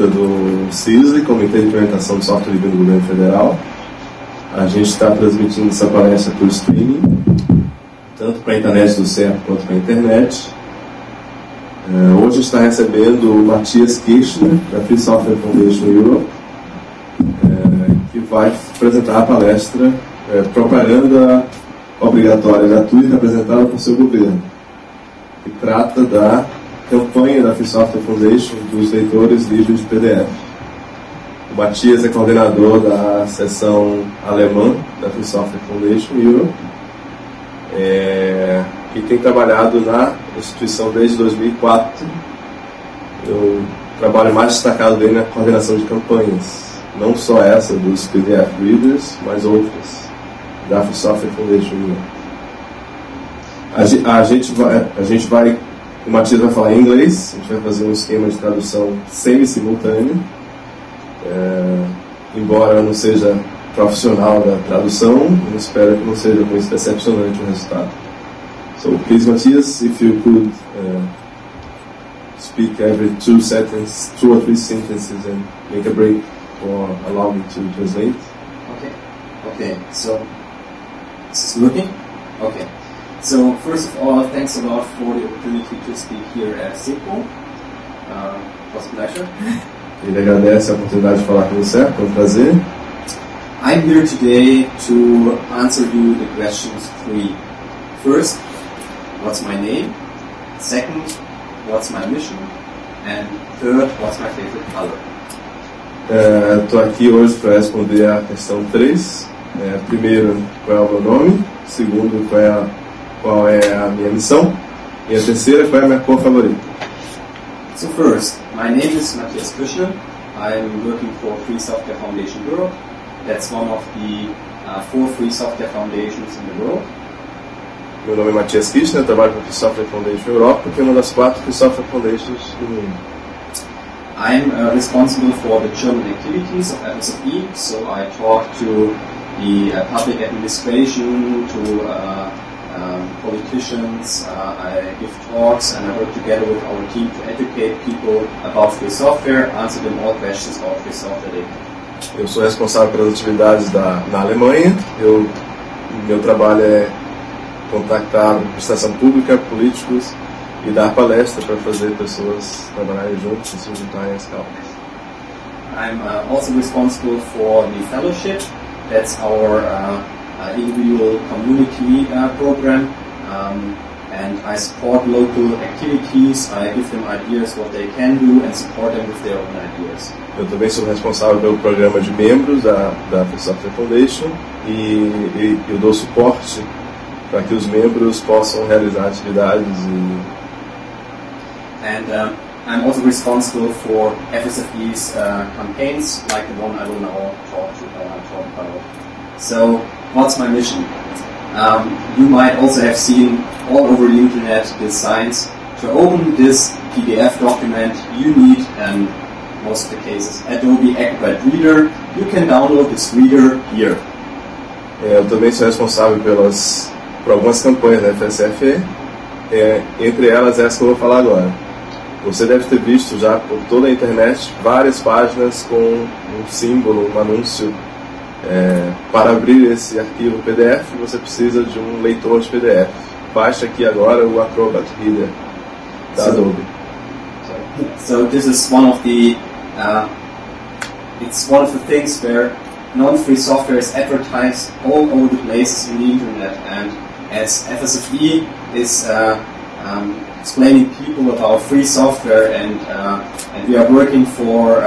do CISL, Comitê de Implementação do Software Livre do Governo Federal. A gente está transmitindo essa palestra por streaming, tanto para a internet do CERP quanto para a internet. Hoje está recebendo o Matthias Kirschner, da Free Software Foundation Europe, que vai apresentar a palestra Propaganda Obrigatória Gratuita apresentada por seu governo, que trata da campanha da Free Software Foundation dos leitores livres de PDF. O Matthias é coordenador da seção alemã da Free Software Foundation Europe, que tem trabalhado na instituição desde 2004. O trabalho mais destacado dele é na coordenação de campanhas, não só essa dos PDF Readers, mas outras da Free Software Foundation Europe. O Matthias vai falar em inglês, a gente vai fazer um esquema de tradução semi-simultâneo, embora eu não seja profissional da tradução, eu espero que não seja muito decepcionante o resultado. So, please, Matthias, if you could speak every 2 or 3 sentences and make a break or allow me to translate. Okay, so, is this working? Okay. So, first of all, thanks a lot for the opportunity to speak here at CISL. It was a pleasure. Ele agradece a oportunidade de falar com você, foi prazer. I'm here today to answer you the questions 3. First, what's my name? Second, what's my mission? And third, what's my favorite color? Estou aqui hoje para responder a questão 3. Primeiro, qual é o meu nome? Segundo, qual é a minha missão? E a terceira, qual é a minha cor favorita? So first, my name is Matthias Kirschner. I'm working for Free Software Foundation Europe. That's one of the 4 free software foundations in the world. Meu nome é Matthias Kirschner, trabalho com a Free Software Foundation Europe, que é uma das 4 Free Software Foundations do mundo. I'm responsible for the German activities of FSFE, so I talk to the public administration, to politicians, I give talks, and I work together with our team to educate people about free software, answer them all questions about free software. Eu sou responsável pelas atividades na Alemanha. Meu trabalho é contactar a administração pública, políticos e dar palestra para fazer pessoas trabalharem juntos e se juntarem às causas. I'm also responsible for the fellowship. That's our individual community program, and I support local activities. I give them ideas what they can do and support them with their own ideas. Eu também sou responsável pelo programa de membros da Free Software Foundation e eu dou suporte para que os membros possam realizar atividades. And I'm also responsible for FSFE's campaigns, like the one I will now talk about. So, what's my mission? You might also have seen all over the internet this science. To open this PDF document, you need, in most of the cases, Adobe Acrobat Reader. You can download this reader here. Eu também sou responsável por algumas campanhas da FSFE, entre elas essa que eu vou falar agora. Você deve ter visto já por toda a internet várias páginas com um símbolo, um anúncio. Para abrir esse arquivo PDF, você precisa de um leitor de PDF. Baixe aqui agora o Acrobat Reader da Adobe. So this is one of the it's one of the things where non-free software is advertised all over the places in the internet, and as FSFE is explaining people about free software, and we are working for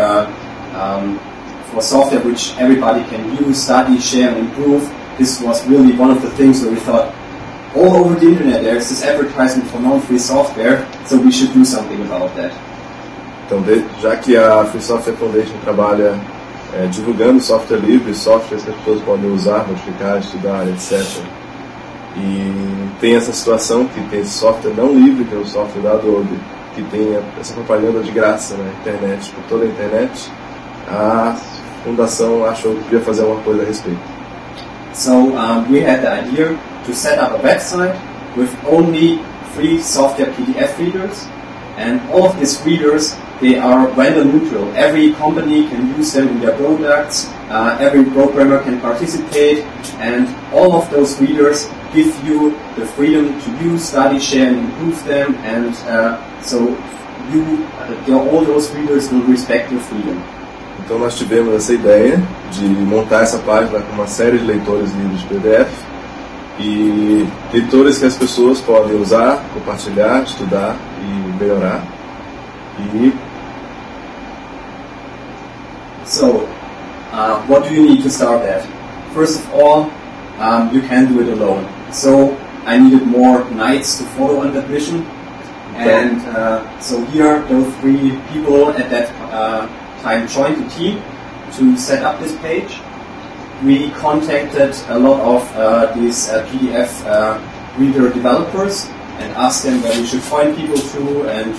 software which everybody can use, study, share and improve. This was really one of the things where we thought, all over the internet there's this advertisement for non-free software, so we should do something about that. Então, já que a Free Software Foundation trabalha divulgando software livre, softwares que as pessoas podem usar, modificar, estudar, etc. E tem essa situação que tem software não livre, que é o software da Adobe, que tem essa propaganda de graça na internet, por toda a internet. A fundação achou que podia fazer alguma coisa a respeito. So we had the idea to set up a website with only free software PDF readers, and all of these readers They are vendor neutral. Every company can use them in their products, every programmer can participate, and all of those readers give you the freedom to use, study, share, and improve them, and all those readers will respect your freedom. Então nós tivemos essa ideia de montar essa página com uma série de leitores livres de PDF e leitores que as pessoas podem usar, compartilhar, estudar e melhorar. So, what do you need to start at? First of all, you can't do it alone. So, I needed more knights to follow on that mission. And so here, those three people at that time joined the team to set up this page. We contacted a lot of these PDF reader developers and asked them where we should find people to and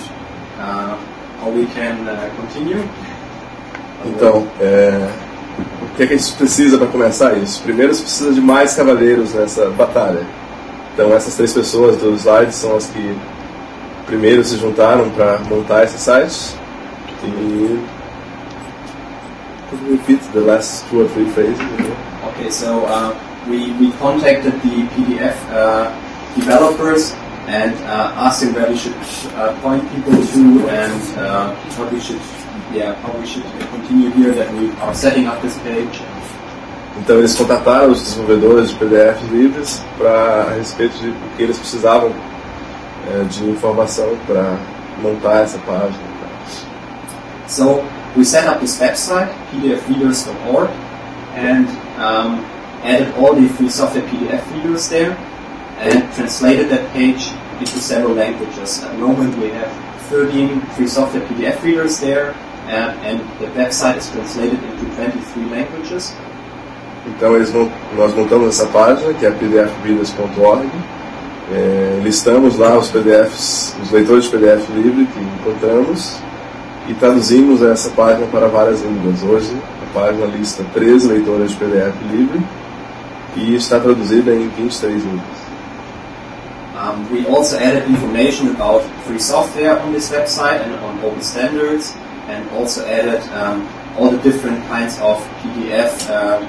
how we can continue. Então, o que é que a gente precisa para começar isso? Primeiro, você precisa de mais cavaleiros nessa batalha. Então, essas três pessoas dos slides são as que primeiro se juntaram para montar esse site. E could you repeat the last two or three phrases? Okay, so we contacted the PDF developers and asked them where we should point people to and how we should continue here that we are setting up this page. Então eles contataram os desenvolvedores de PDF livres para a respeito de o que eles precisavam de informação para montar essa página. So we set up this website, pdfreaders.org, and added all the free software PDF readers there, and translated that page into several languages. At the moment we have 13 free software PDF readers there, and the website is translated into 23 languages. Então nós montamos essa página, que é pdfreaders.org, listamos lá os PDFs, os leitores de PDF livre que encontramos, e traduzimos essa página para várias línguas. Hoje a página lista 13 leitores de PDF livre e está traduzida em 23 línguas. We also added information about free software on this website and on open standards, and also added all the different kinds of PDF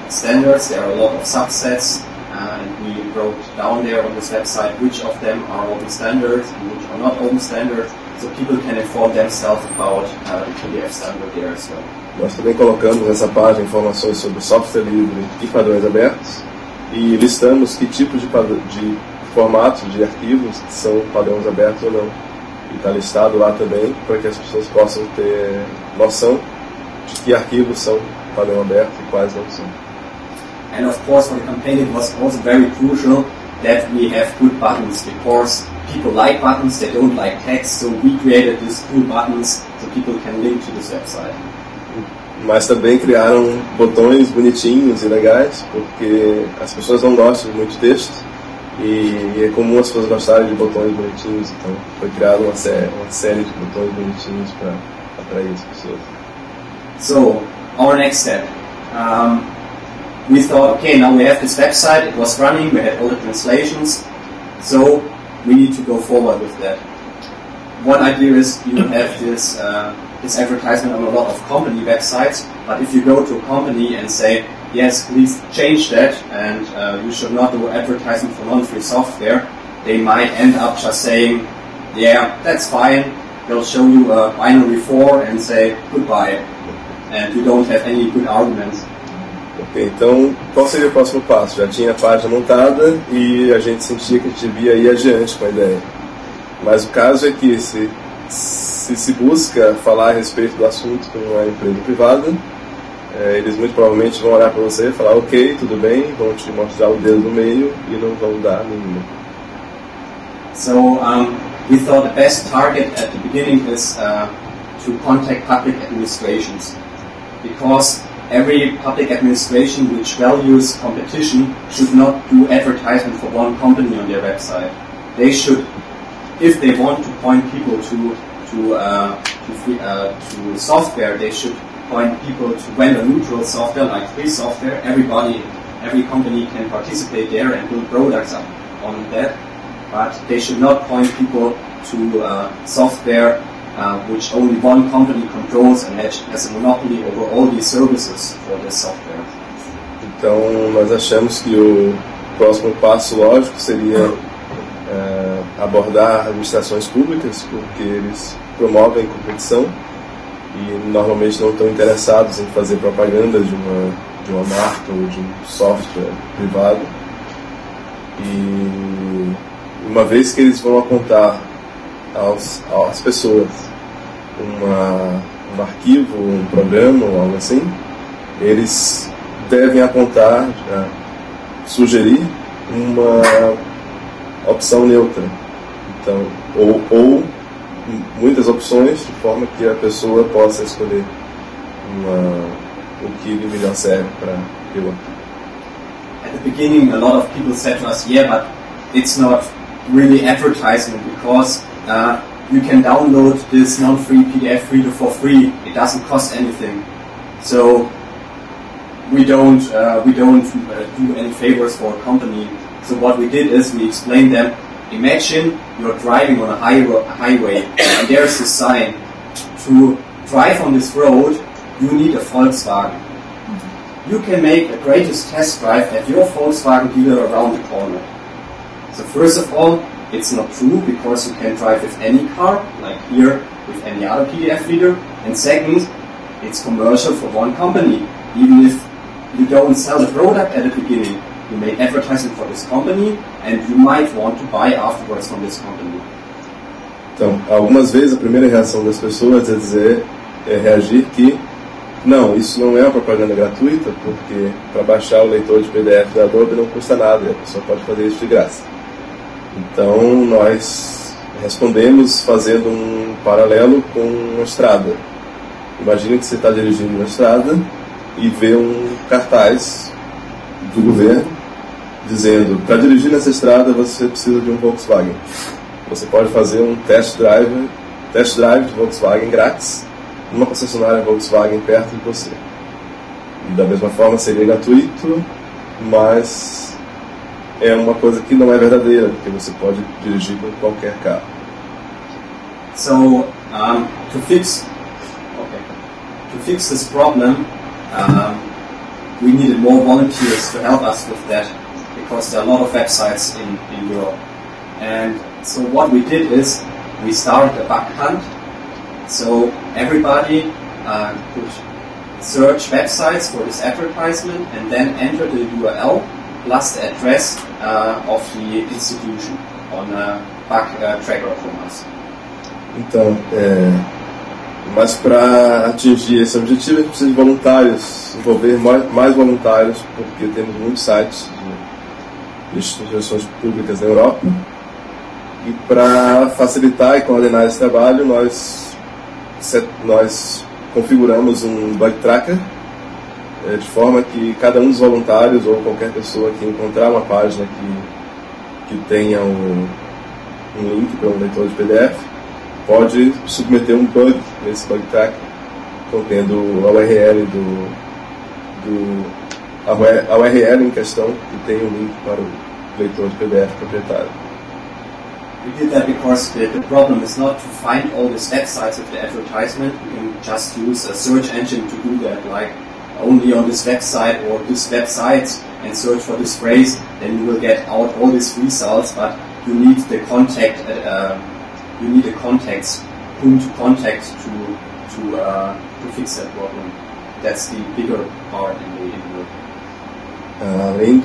standards. There are a lot of subsets, and we wrote down there on this website which of them are open standards and which are not open standards, so people can inform themselves about the PDF standard there as well. Nós também colocamos nessa página informações sobre software livre e padrões abertos, e listamos que tipo de formatos de arquivos que são padrões abertos ou não. E está listado lá também para que as pessoas possam ter noção de que arquivos são padrão aberto e quais não são. And of course for the campaign it was also very crucial that we have good buttons, because people like buttons, they don't like text, so we created these cool buttons so people can link to this website. Mas também criaram botões bonitinhos e legais, porque as pessoas não gostam de muito texto, e é comum as pessoas gostarem de botões bonitinhos, então foi criada uma série de botões bonitinhos para atrair as pessoas. So, our next step. We thought, okay, now we have this website, it was running, we had all the translations, so we need to go forward with that. One idea is you have this, this advertisement on a lot of company websites, but if you go to a company and say, yes, please change that, and you should not do advertising for non-free software, they might end up just saying, yeah, that's fine, they'll show you a binary 4 and say goodbye, and you don't have any good arguments. Ok, então qual seria o próximo passo? Já tinha a página montada e a gente sentia que a gente devia ir adiante com a ideia. Mas o caso é que se busca falar a respeito do assunto com uma empresa privada, eles muito provavelmente vão olhar para você e falar ok, tudo bem, vão te mostrar o dedo no meio e não vão dar nenhuma. So, we thought the best target at the beginning is to contact public administrations, because every public administration which values competition should not do advertisement for one company on their website. They should, if they want to point people to software, they should point people to vendor-neutral software like free software. Every company can participate there and build products up on that. But they should not point people to software which only one company controls and has a monopoly over all these services for this software. Então, nós achamos que o próximo passo lógico seria abordar administrações públicas, porque eles promovem competição e normalmente não estão interessados em fazer propaganda de uma marca ou de um software privado. E uma vez que eles vão apontar às pessoas um arquivo, um programa ou algo assim, eles devem apontar, sugerir uma opção neutra, então, ou muitas opções, de forma que a pessoa possa escolher o que lhe melhor serve para aquilo. At the beginning, a lot of people said to us, yeah, but it's not really advertising because you can download this non-free PDF reader for free. It doesn't cost anything. So we don't do any favors for a company. So what we did is we explained them, imagine you're driving on a highway and there's a sign. To drive on this road, you need a Volkswagen. You can make a greatest test drive at your Volkswagen dealer around the corner. So first of all, it's not true, because you can drive with any car, like here, with any other PDF reader. And second, it's commercial for one company. Even if you don't sell the product at the beginning, you make advertising for this company, and you might want to buy afterwards from this company. Então, algumas vezes a primeira reação das pessoas é dizer, reagir que não, isso não é uma propaganda gratuita, porque para baixar o leitor de PDF da Adobe não custa nada e a pessoa pode fazer isso de graça. Então, nós respondemos fazendo um paralelo com uma estrada. Imagina que você está dirigindo uma estrada e vê um cartaz do governo dizendo, para dirigir nessa estrada você precisa de um Volkswagen. Você pode fazer um test drive de Volkswagen grátis, uma concessionária Volkswagen perto de você. E da mesma forma seria gratuito, mas é uma coisa que não é verdadeira, porque você pode dirigir com qualquer carro. So, to fix this problem, we needed more volunteers to help us with that, because there are a lot of websites in Europe. And so what we did is we started a bug hunt. So everybody could search websites for this advertisement and then enter the URL plus the address of the institution on a bug tracker from us. Então, mas para atingir esse objetivo a gente precisa de voluntários, envolver mais voluntários, porque temos muitos sites de instituições públicas na Europa. E para facilitar e coordenar esse trabalho, nós configuramos um bug tracker, de forma que cada um dos voluntários ou qualquer pessoa que encontrar uma página que tenha um link para um leitor de PDF pode submeter um bug nesse bug tracker contendo a URL em questão que tem um link para o leitor de PDF proprietário. We did that because the problem is not to find all these websites with the advertisement. You can just use a search engine to do that, like only on this website or these websites, and search for this phrase, then you will get out all these results, but you need the contact, whom to contact to fix that problem. That's the bigger part in the além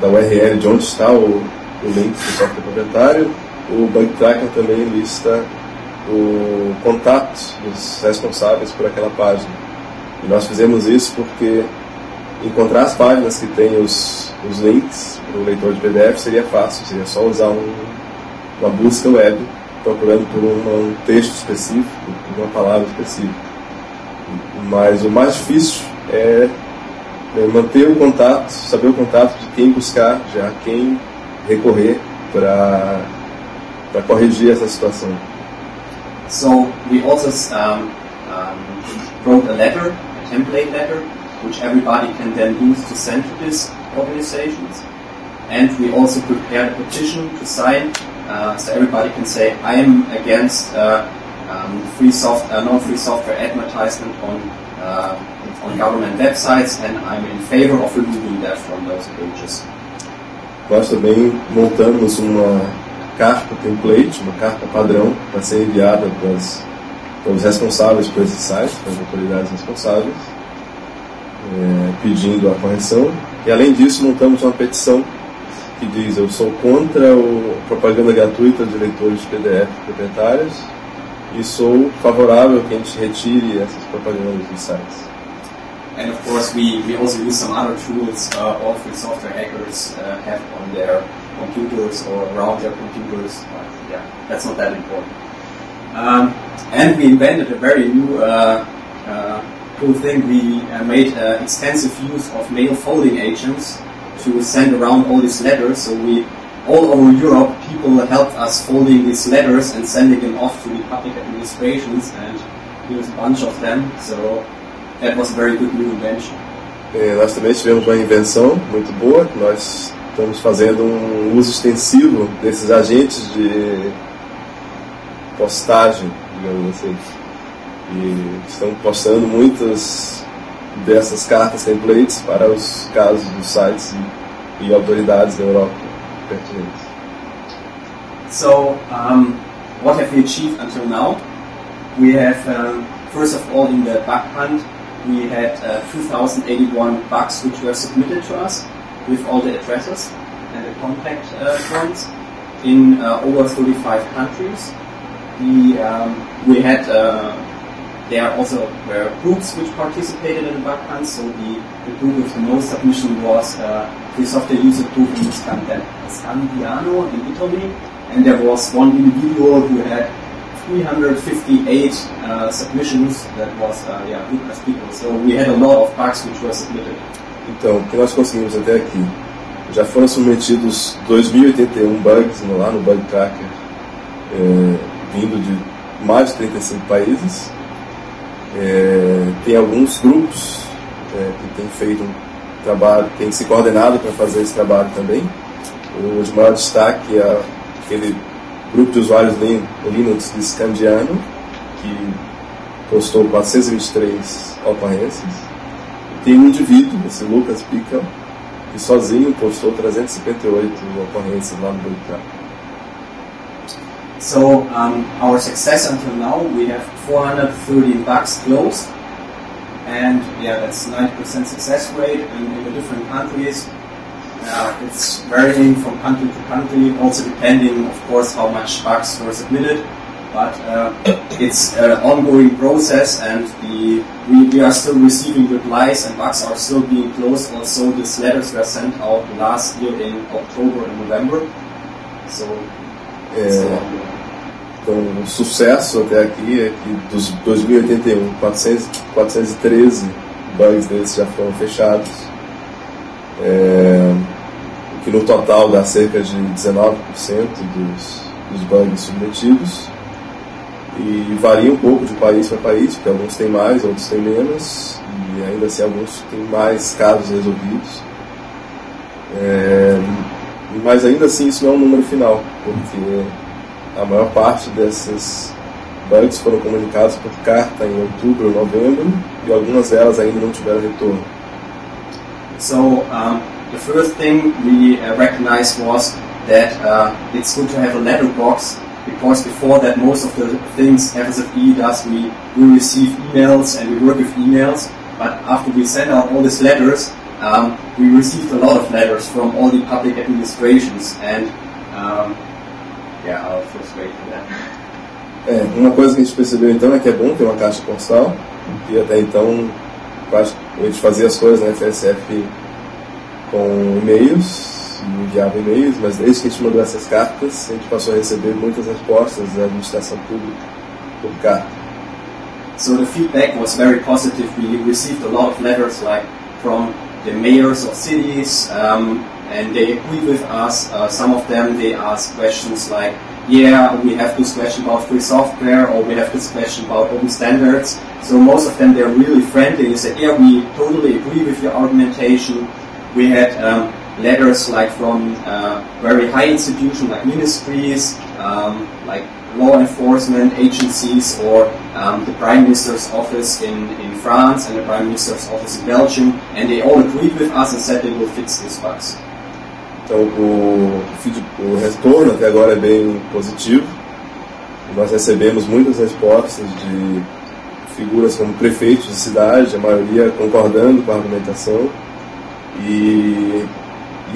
da URL de onde está o link do software proprietário, o bug tracker também lista o contato dos responsáveis por aquela página. E nós fizemos isso porque encontrar as páginas que têm os links para o leitor de PDF seria fácil, seria só usar uma busca web procurando por um texto específico, por uma palavra específica. Mas o mais difícil é manter o contato, saber o contato de quem buscar, já quem recorrer para corrigir essa situação. So we also wrote a template letter, which everybody can then use to send to these organizations. And we also prepared a petition to sign, so everybody can say, I am against non-free software advertisement on government websites, and I'm in favor of removing that from those pages. Nós também montamos uma carta template, uma carta padrão para ser enviada pelos responsáveis por esse site, pelas autoridades responsáveis, pedindo a correção. E além disso, montamos uma petição que diz: eu sou contra a propaganda gratuita de leitores de PDF proprietários e sou favorável que a gente retire essas propagandas dos sites. And of course, we also use some other tools all free software hackers have on their computers or around their computers. But yeah, that's not that important. And we invented a very new cool thing. We made extensive use of mail folding agents to send around all these letters. So all over Europe, people helped us folding these letters and sending them off to the public administrations. And here's a bunch of them. So that was a very good new invention. Nós também tivemos uma invenção muito boa, que nós estamos fazendo um uso extensivo desses agentes de postagem, digamos assim. E estão postando muitas dessas cartas templates para os casos dos sites e autoridades da Europa pertinentes. So, what have we achieved until now? We have, first of all, in the bug hunt, we had 2,081 bugs which were submitted to us with all the addresses and the contact forms in over 35 countries. We had there also were groups which participated in the bug hunt, so the group with the most submission was the software user group in Scandiano in Italy, and there was one individual who had 358 submissions. That was Lucas Pico. So we had a lot of bugs which were submitted. Então, o que nós conseguimos até aqui? Já foram submetidos 2.081 bugs lá no Bug Tracker, vindo de mais de 35 países. Tem alguns grupos que têm feito um trabalho, têm se coordenado para fazer esse trabalho também. O de maior destaque é aquele grupo de usuários Linux de Scandiano, que postou 423 ocorrências. E tem um indivíduo, esse Lucas Pica, que sozinho postou 358 ocorrências lá no Bugtracker. So, our success until now, we have 430 bugs closed, and yeah, that's 90% success rate in the different countries. It's varying from country to country, also depending, of course, how much bugs were submitted. But it's an ongoing process, and we are still receiving replies, and bugs are still being closed. Also, these letters were sent out last year in October and November. So, então, o sucesso até aqui é que dos 2081, 413 bugs desses já foram fechados. Que no total dá cerca de 19% dos bugs submetidos, e varia um pouco de país para país, porque alguns têm mais, outros têm menos, e ainda assim alguns têm mais casos resolvidos, mas ainda assim isso não é um número final, porque a maior parte desses bugs foram comunicados por carta em outubro ou novembro, e algumas delas ainda não tiveram retorno. So the first thing we recognized was that it's good to have a letterbox, because before that most of the things FSFE does, we receive emails and we work with emails, but after we send out all these letters, we received a lot of letters from all the public administrations, and I'll first wait for that. Uma coisa que a gente percebeu então é que é bom ter uma caixa postal, e até então a gente fazia as coisas na FSF com e-mails, enviava e-mails, mas desde que a gente mandou essas cartas, a gente passou a receber muitas respostas da administração pública por carta. So the feedback was very positive. We received a lot of letters, like from the mayors of cities, and they agreed with us. Some of them, they asked questions like, yeah, we have this question about free software, or we have this question about open standards. So most of them, they're really friendly. They said, yeah, we totally agree with your argumentation. We had letters like from very high institutions like ministries, like law enforcement agencies, or the Prime Minister's office in France and the Prime Minister's office in Belgium, and they all agreed with us and said they will fix these bugs. Então o retorno até agora é bem positivo. Nós recebemos muitas respostas de figuras como prefeitos de cidade, a maioria concordando com a argumentação, e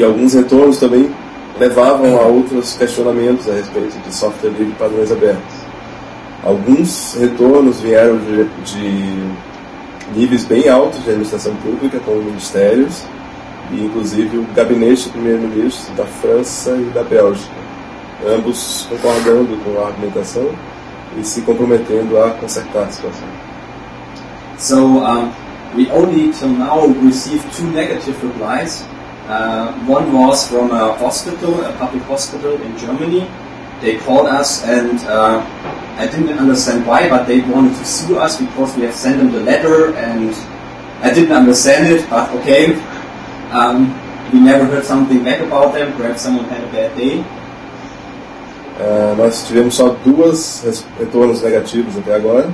alguns retornos também levavam a outros questionamentos a respeito de software livre e padrões abertos. Alguns retornos vieram de níveis bem altos de administração pública, como ministérios, e inclusive o gabinete do primeiro-ministro da França e da Bélgica, ambos concordando com a argumentação e se comprometendo a consertar a situação. So, we only till now received two negative replies. One was from a hospital, a public hospital in Germany. They called us, and I didn't understand why, but they wanted to sue us because we have sent them the letter, and I didn't understand it, but okay. We never heard something back about them. Perhaps someone had a bad day. Nós tivemos só duas retornos negativos até agora.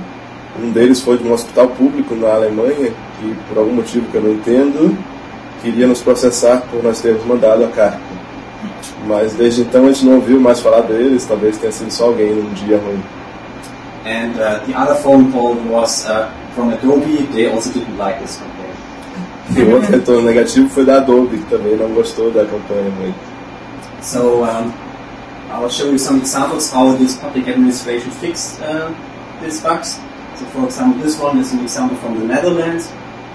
Deles foi de um hospital público na Alemanha que, por algum motivo que eu não entendo, queria nos processar por nós termos mandado a carta. Mas desde então a gente não ouviu mais falar deles. Talvez tenha sido só alguém num dia ruim. And the other phone call was from Adobe. They also didn't like this campaign. E o outro retorno negativo foi da Adobe, que também não gostou da campanha muito. So I'll show you some examples how this public administration fixed these bugs. So for example, this one is an example from the Netherlands.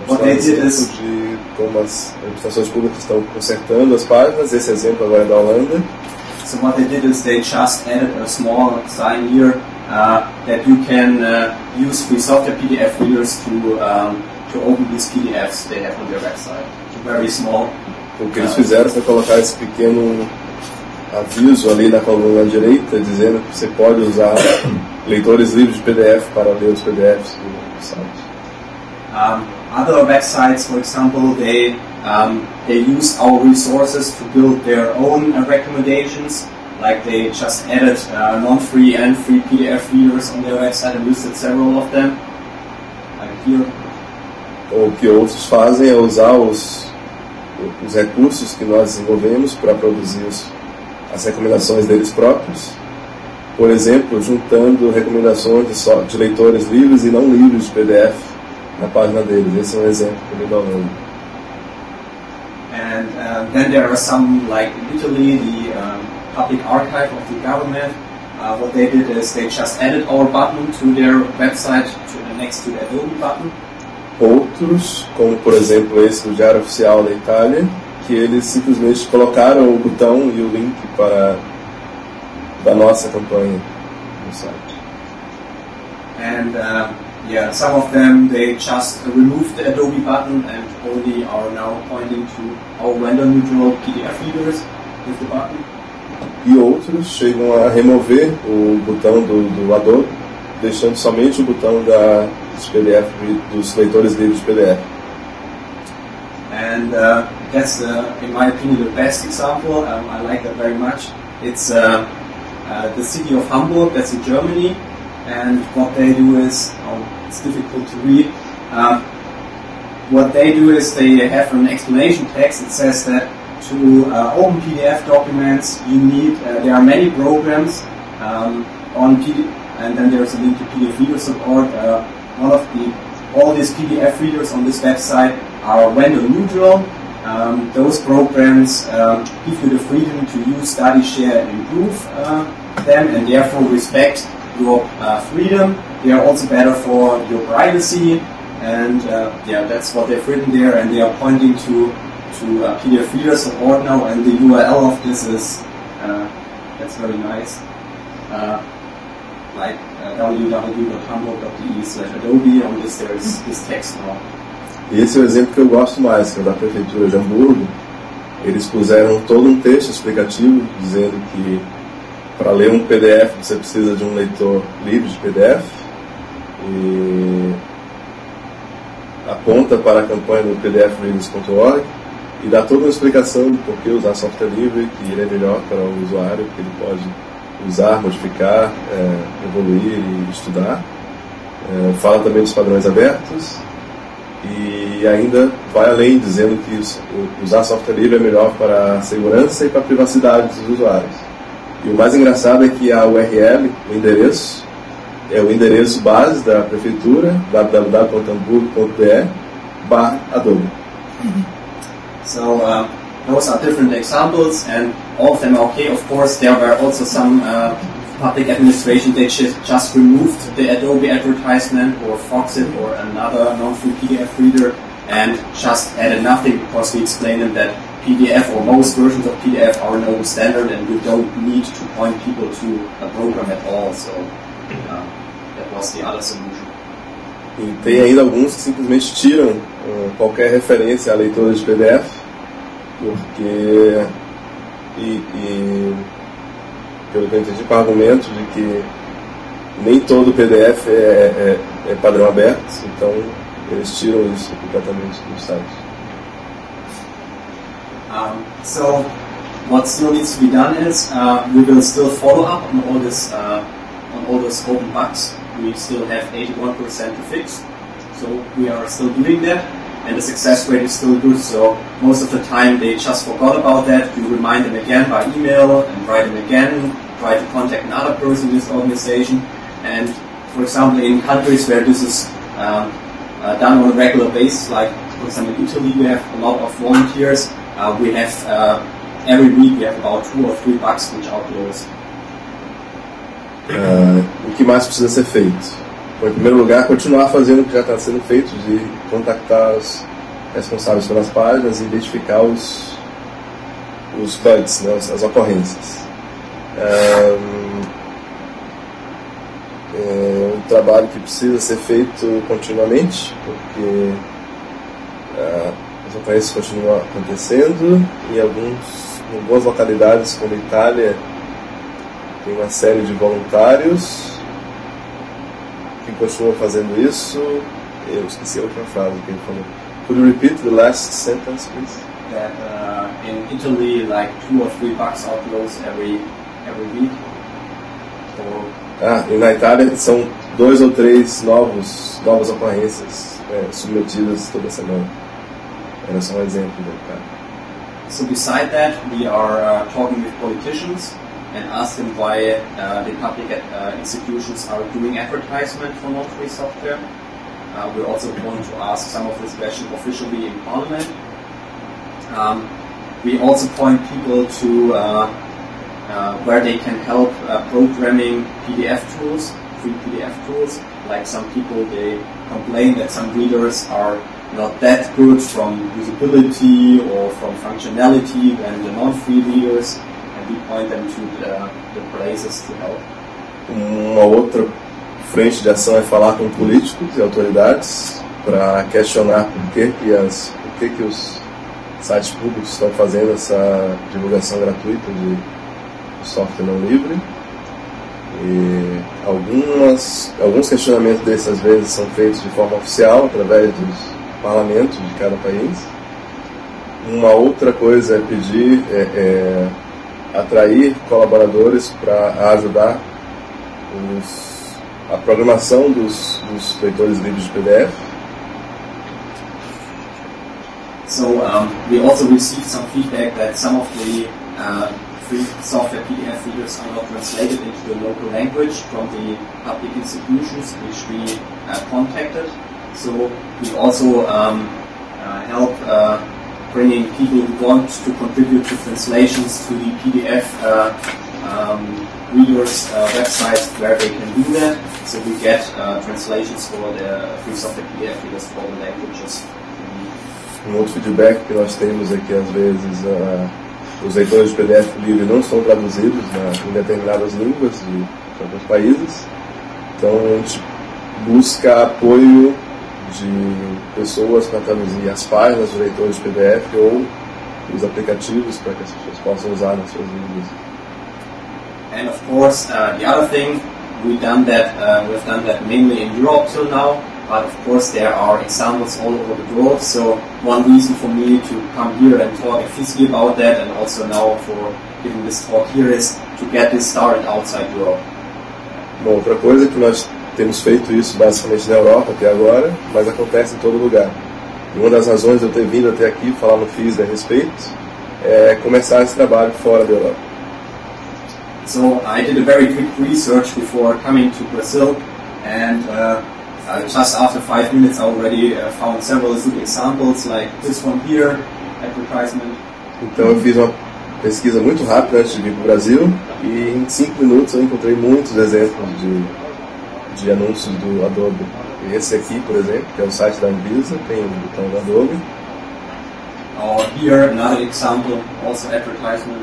What they did is de como as administrações públicas estão consertando as páginas. Esse exemplo agora é da Holanda. So what they did is they just added a small sign here that you can use free software PDF readers to open these PDFs they have on their website. Very small. O que eles fizeram foi colocar esse pequeno aviso ali na coluna direita dizendo que você pode usar leitores livres de PDF para ler os PDFs do site. Other websites, for example, they use our resources to build their own recommendations. Like they just added non-free and free PDF readers on their website and listed several of them. Like here. O que outros fazem é usar os recursos que nós desenvolvemos para produzir as recomendações deles próprios. Por exemplo, juntando recomendações de leitores livres e não livres de PDF na página deles. Esse é exemplo que eu dou. And then there are some, like in Italy, the public archive of the government. What they did is they just added our button to their website next to the Adobe button. Outros, como por exemplo esse do Diário Oficial da Itália, que eles simplesmente colocaram o botão e o link da nossa campanha no site. And yeah, some of them they just removed the Adobe button and only are now pointing to our vendor-neutral PDF readers with the button. E outros chegam a remover o botão do Adobe, deixando somente o botão dos PDF, dos leitores livres de PDF. And that's, in my opinion, the best example. I like that very much. It's the city of Hamburg, that's in Germany, and what they do is, it's difficult to read. What they do is they have an explanation text. It says that to open PDF documents, you need, there are many programs on PDF, and then there's a link to pdfreaders.org. All these PDF readers on this website are vendor neutral. Those programs give you the freedom to use, study, share, and improve them, and therefore respect your freedom. They are also better for your privacy, and yeah, that's what they've written there. And they are pointing to pdfreaders.org now, and the URL of this is that's very nice. Like www.hamburg.de/adobe, on this there is this text now. Esse é o exemplo que eu gosto mais, que é da prefeitura de Hamburgo. Eles puseram todo um texto explicativo dizendo que para ler um PDF você precisa de um leitor livre de PDF, e aponta para a campanha do pdfreaders.org e dá toda uma explicação do porquê usar software livre, que ele é melhor para o usuário, que ele pode usar, modificar, evoluir e estudar. Fala também dos padrões abertos e ainda vai além, dizendo que usar software livre é melhor para a segurança e para a privacidade dos usuários. E o mais engraçado é que a URL, o endereço, é o endereço base da prefeitura, www.hamburg.br/Adobe. So those are different examples, and all of them are okay. Of course, there were also some public administration, they just removed the Adobe advertisement or Foxit or another non-free PDF reader and just added nothing, because we explained them that PDF or most versions of PDF are an open standard and you don't need to point people to a program at all. So that was the other solution. E tem ainda alguns que simplesmente tiram qualquer referência a leitores de PDF, porque pelo que eu entendi, com o argumento de que nem todo PDF é padrão aberto, então eles tiram isso completamente do site. So what still needs to be done is we will still follow up on all this on all those open bugs. We still have 81% to fix, so we are still doing that, and the success rate is still good. So most of the time they just forgot about that. We remind them again by email and write them again, try to contact another person in this organization. And for example, in countries where this is done on a regular basis, like for example in Italy, we have a lot of volunteers. We have every week we have about 2 or 3 bugs which are closed. O que mais precisa ser feito? Bom, em primeiro lugar, continuar fazendo o que já está sendo feito, de contactar os responsáveis pelas páginas e identificar os bugs, né, as ocorrências. É um trabalho que precisa ser feito continuamente, porque as ocorrências continuam acontecendo e em algumas localidades, como a Itália, tem uma série de voluntários que continuam fazendo isso. Eu esqueci a última frase que ele falou. Could you repeat the last sentence, please? That in Italy, like 2 or 3 bugs are closed every week. Or... e na Itália são 2 ou 3 novas ocorrências submetidas toda semana. Era só exemplo do cara. So beside that, we are talking with politicians and ask them why the public institutions are doing advertisement for non-free software. We're also going to ask some of this question officially in Parliament. We also point people to where they can help programming PDF tools, free PDF tools. Like some people, they complain that some readers are not that good from usability or from functionality than the non-free readers. We point them to the places to help. Uma outra frente de ação é falar com políticos e autoridades para questionar por que os sites públicos estão fazendo essa divulgação gratuita de software não livre. E alguns questionamentos desses, às vezes, são feitos de forma oficial, através dos parlamentos de cada país. Uma outra coisa é pedir... atrair colaboradores para ajudar a programação dos leitores livres de PDF. So we also received some feedback that some of the free software PDF readers are not translated into the local language from the public institutions which we contacted. So we also help bringing people who want to contribute to translations to the PDF readers' websites where they can do that. So we get translations for the free software PDF readers for the languages. Outro feedback que nós temos é que às vezes os leitores de PDF livre não são traduzidos em determinadas línguas de alguns países. Então a gente busca apoio de pessoas para traduzir as páginas dos leitores de PDF ou os aplicativos para que as pessoas possam usar nas suas línguas. And of course, the other thing we've done that mainly in Europe till now. But of course there are examples all over the world, so one reason for me to come here and talk officially about that, and also now for giving this talk here, is to get this started outside Europe. Bom, outra coisa é que nós temos feito isso basicamente na Europa até agora, mas acontece em todo lugar. E uma das razões de eu ter vindo até aqui falar no FISD a respeito é começar esse trabalho fora da Europa. So I did a very quick research before coming to Brazil, and just after 5 minutes I already found several good examples, like this one here, advertisement. Então eu fiz uma pesquisa muito rápida antes de vir para o Brasil, e em 5 minutos eu encontrei muitos exemplos de anúncios do Adobe. Esse aqui, por exemplo, que é o site da Anvisa, tem o botão do Adobe. Or here another example, also advertisement.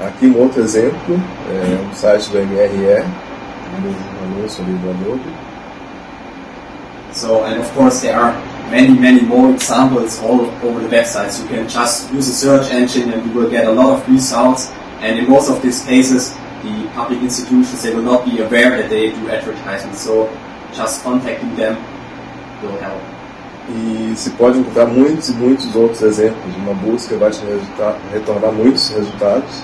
Aqui um outro exemplo, é um site do MRE, um anúncio ali do Adobe. So, and of course there are many more examples all over the websites. You can just use a search engine and you will get a lot of results, and in most of these cases the public institutions, they will not be aware that they do advertising, so just contacting them will help. E se pode encontrar muitos e muitos outros exemplos. Uma busca vai te retornar muitos resultados,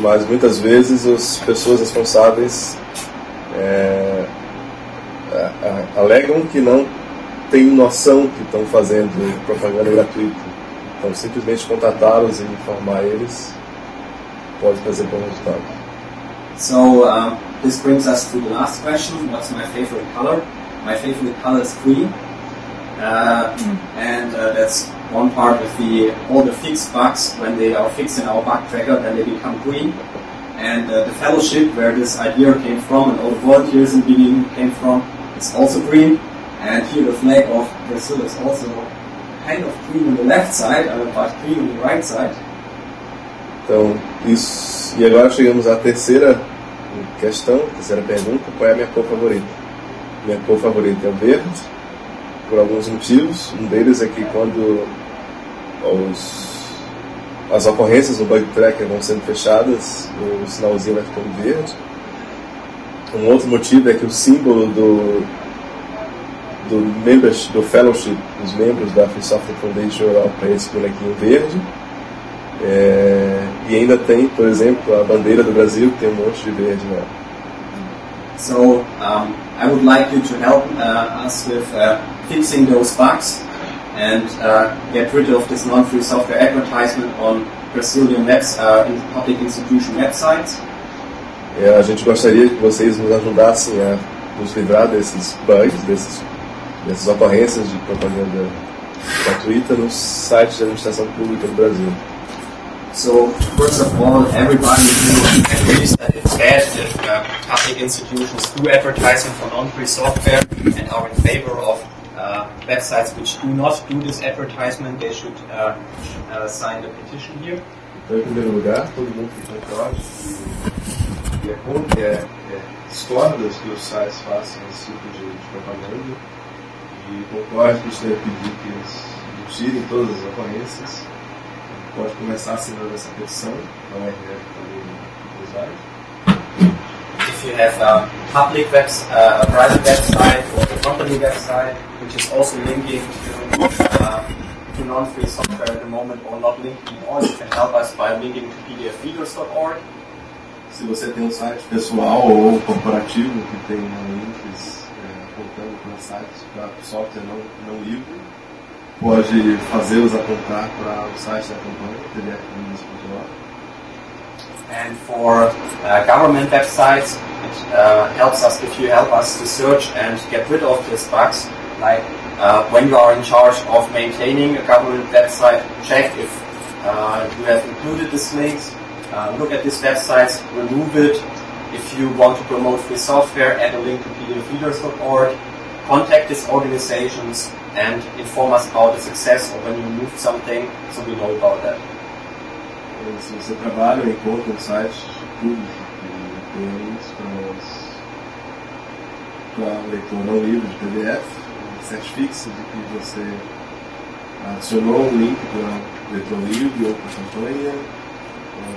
mas muitas vezes as pessoas responsáveis alegam que não tem noção que estão fazendo propaganda gratuita. Então simplesmente contatá-los e informar eles pode trazer bom resultado. So this brings us to the last question: what's my favorite color? My favorite color is green, and that's one part of all the fixed bugs. When they are fixed in our bug tracker, then they become green. And the fellowship where this idea came from and all the volunteers in the beginning came from is also green, and here the flag of Brazil is also kind of green on the left side, but green on the right side. Então, isso, e agora chegamos à terceira questão, terceira pergunta: qual é a minha cor favorita? Minha cor favorita é o verde, por alguns motivos. Um deles é que quando as ocorrências do bug tracker vão sendo fechadas, o sinalzinho vai ficando verde. Um outro motivo é que o símbolo do fellowship, dos membros da Free Software Foundation Europe, é esse bonequinho verde. E ainda tem, por exemplo, a bandeira do Brasil, que tem um monte de verde nela. So, I would like you to help us with fixing those bugs and get rid of this non-free software advertisement on Brazilian webs, in public institution websites. A gente gostaria que vocês nos ajudassem a nos livrar desses bugs, dessas ocorrências de propaganda gratuita nos sites de administração pública do Brasil. So, first of all, everybody agrees that it's bad if public institutions do advertising for non-free software and are in favor of websites which do not do this advertisement. They should sign the petition here. Então, em primeiro lugar, todo mundo que está e é contra, discorda que os sites façam esse tipo de propaganda e concorda que a gente deve pedir que eles retirem todas as ocorrências. Pode começar assinando essa petição, não é regra também usar. If you have a public website, a private website or a company website which is also linking to non-free software at the moment or not linking at all, you can help us by linking to pdfreaders.org. Se você tem site pessoal ou corporativo que tem links apontando para sites para software não livre, pode fazê-los apontar para o site da campanha, pdfreaders.org. And for government websites, it helps us if you help us to search and get rid of these bugs, like when you are in charge of maintaining a government website, check if you have included these links, look at these websites, remove it. If you want to promote free software, add a link to pdfreaders.org, contact these organizations and inform us about the success or when you moved something, so we know about that. Se você trabalha ou encontra site público que tem links para leitor não livre de PDF, certifique-se de que você adicionou link para leitor livre ou para campanha,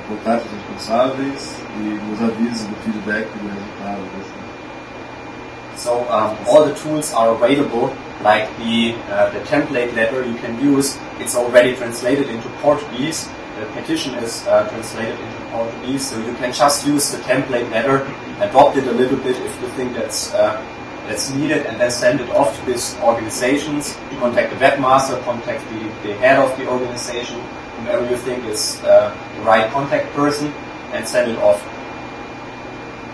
contatos responsáveis e nos avise do feedback do resultado. So all the tools are available, like the template letter you can use. It's already translated into Portuguese. The petition is translated into Portuguese, so you can just use the template letter, adopt it a little bit if you think that's needed, and then send it off to these organizations. You contact the webmaster, contact the head of the organization, whoever you think is the right contact person, and send it off.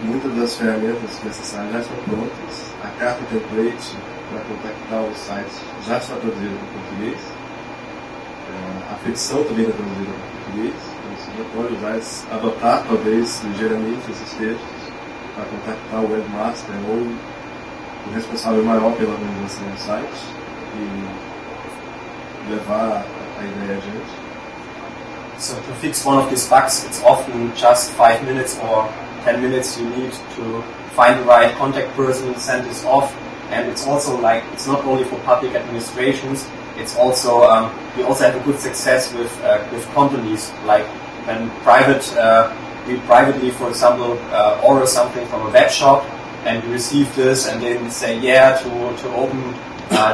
Muitas das ferramentas que essas já estão prontas. A carta template para contactar os sites já está traduzida para português. A petição também está traduzida para português. Então você já pode usar, adotar talvez ligeiramente esses textos para contactar o webmaster ou o responsável maior pela organização do site e levar a ideia adiante. So to fix one of these bugs, it's often just 5 minutes or 10 minutes you need to find the right contact person, send this off, and it's also like, it's not only for public administrations, it's also, we also have a good success with companies, like when we privately, for example, order something from a web shop, and we receive this, and then say, yeah, to open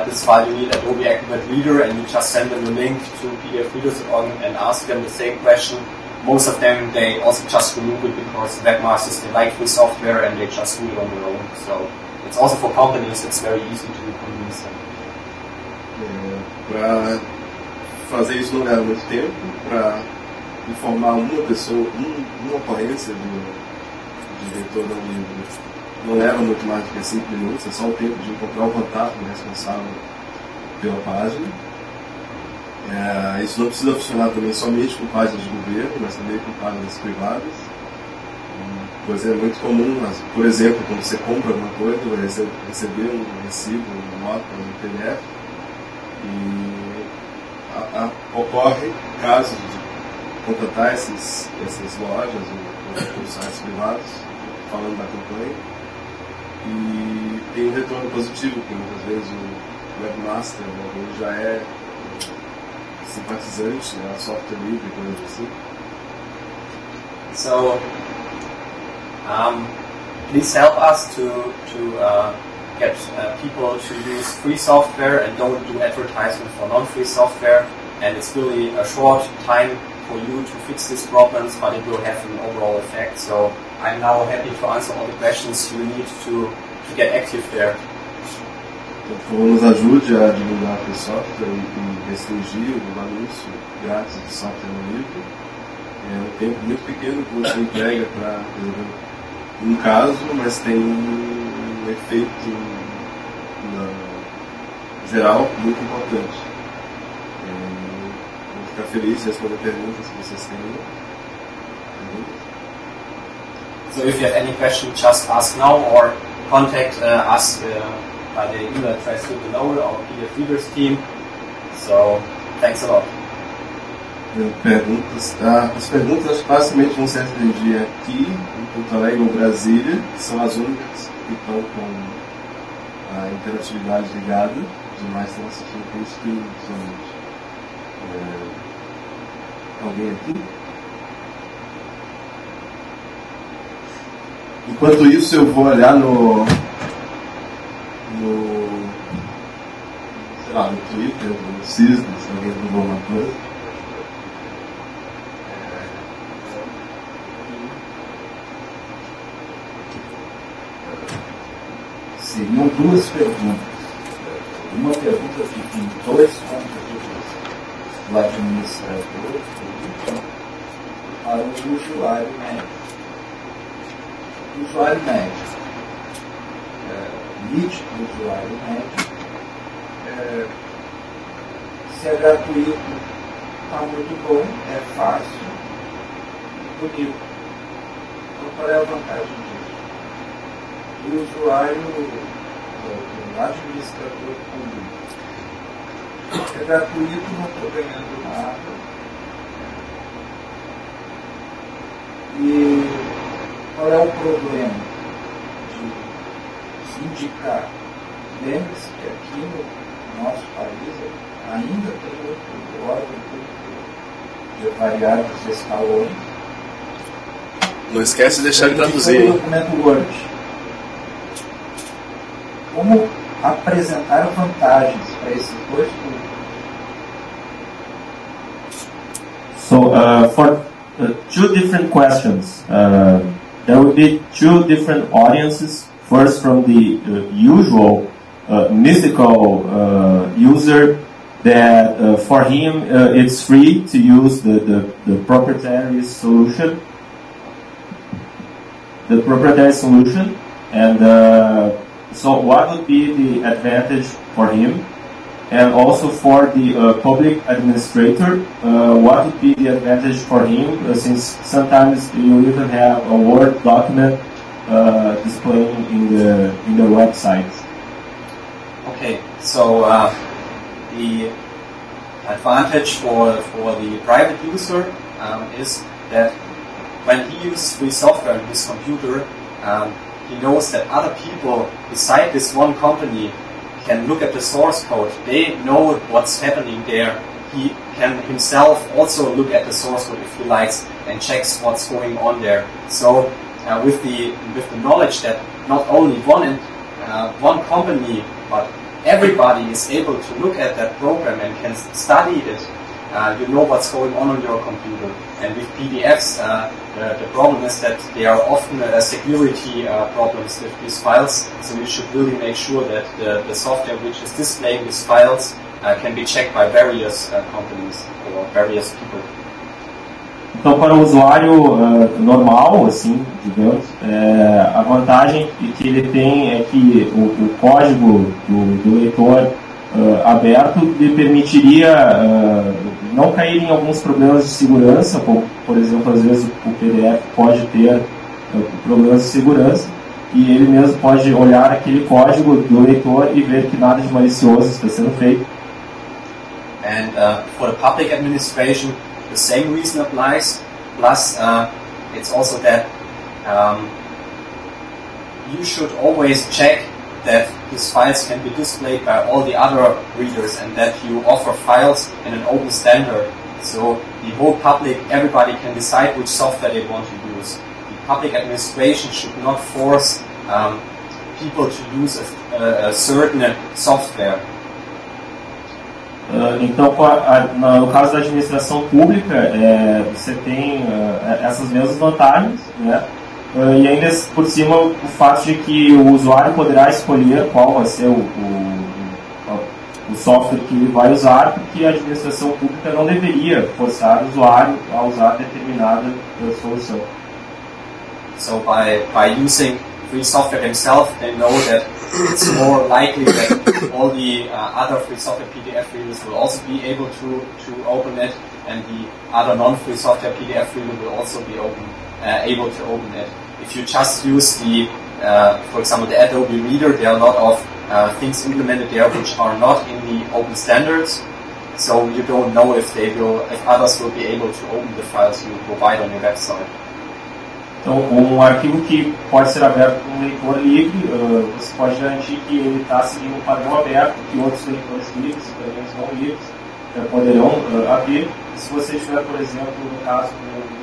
this file you need Adobe Acrobat Reader, and you just send them the link to pdfreaders.org and ask them the same question. Most of them, they also just remove it because webmasters, they like free software and they just do it on their own. So it's also for companies, it's very easy to convince them. Para fazer isso não leva muito tempo, para informar uma pessoa, uma ocorrência do diretor do livro, não leva muito mais do que 5 minutos, é só o tempo de encontrar o contato do responsável pela página. Isso não precisa funcionar também somente com páginas de governo, mas também com páginas privadas. Pois é muito comum, mas, por exemplo, quando você compra alguma coisa, vai receber um recibo, uma nota, um PDF, e ocorre casos de contratar essas lojas ou sites privados, falando da campanha, e tem um retorno positivo, porque muitas vezes o webmaster já é sympathizante, né, software livre, coisa assim. So, please help us to get people to use free software and don't do advertisement for non-free software. And it's really a short time for you to fix these problems, but it will have an overall effect. So I'm now happy to answer all the questions you need to get active there. Então, por favor, nos ajude a divulgar o software e restringir o anúncio grátis de software no livro. É um tempo muito pequeno que você entrega para resolver um caso, mas tem um efeito geral muito importante. Vou ficar feliz de responder perguntas que vocês têm. So if you have any question, just ask now or contact us by the email address below, our PDF Readers team. So, thanks a lot. As perguntas facilmente vão ser atendidas aqui, em Porto Alegre ou Brasília, que são as únicas que estão com a interatividade ligada, os demais estão assistindo pelo streaming somente. Alguém aqui? Enquanto isso, eu vou olhar no Twitter, no CISL, se alguém mudou alguma coisa. Seriam duas perguntas. Uma pergunta que tem dois conteúdos, do administrador para o usuário médio. O usuário médio. Nítido do usuário médio, se é gratuito, está muito bom, é fácil e bonito. Então, qual é a vantagem disso? E o usuário do administrador público, se é gratuito, não estou ganhando nada. E qual é o problema? Indicar. Lembre-se que aqui no nosso país ainda tem outro órgão de variados escalões. Não esquece de deixar ele traduzir. Tem um documento Word. como apresentar vantagens para esses dois públicos? So for two different questions, there will be two different audiences. First, from the usual mythical user that for him it's free to use the proprietary solution. The proprietary solution, and so what would be the advantage for him, and also for the public administrator, what would be the advantage for him, since sometimes you even have a Word document displaying in the website. Okay, so the advantage for the private user is that when he uses free software on his computer, he knows that other people beside this one company can look at the source code. They know what's happening there. He can himself also look at the source code if he likes and checks what's going on there. So with the knowledge that not only one company but everybody is able to look at that program and can study it, you know what's going on your computer. And with PDFs, the problem is that there are often security problems with these files, so you should really make sure that the software which is displaying these files can be checked by various companies or various people. Então, para o usuário normal, assim, digamos, a vantagem que ele tem é que o código do leitor aberto lhe permitiria não cair em alguns problemas de segurança, como, por exemplo, às vezes o PDF pode ter problemas de segurança, e ele mesmo pode olhar aquele código do leitor e ver que nada de malicioso está sendo feito. And for the public administration, the same reason applies. Plus, it's also that you should always check that these files can be displayed by all the other readers, and that you offer files in an open standard, so the whole public, everybody can decide which software they want to use. The public administration should not force people to use a certain software. Então, no caso da administração pública, você tem essas mesmas vantagens, né? E ainda por cima o fato de que o usuário poderá escolher qual vai ser o software que ele vai usar, porque a administração pública não deveria forçar o usuário a usar determinada solução. So by using free software themselves, they know that it's more likely that all the other free software PDF readers will also be able to open it, and the other non-free software PDF reader will also be able to open it. If you just use the, for example, the Adobe Reader, there are a lot of things implemented there which are not in the open standards, so you don't know if others will be able to open the files you provide on your website. Então, arquivo que pode ser aberto por leitor livre, você pode garantir que ele está seguindo um padrão aberto que outros leitores livres, pelo menos não livres, poderão abrir. Se você tiver, por exemplo, no caso de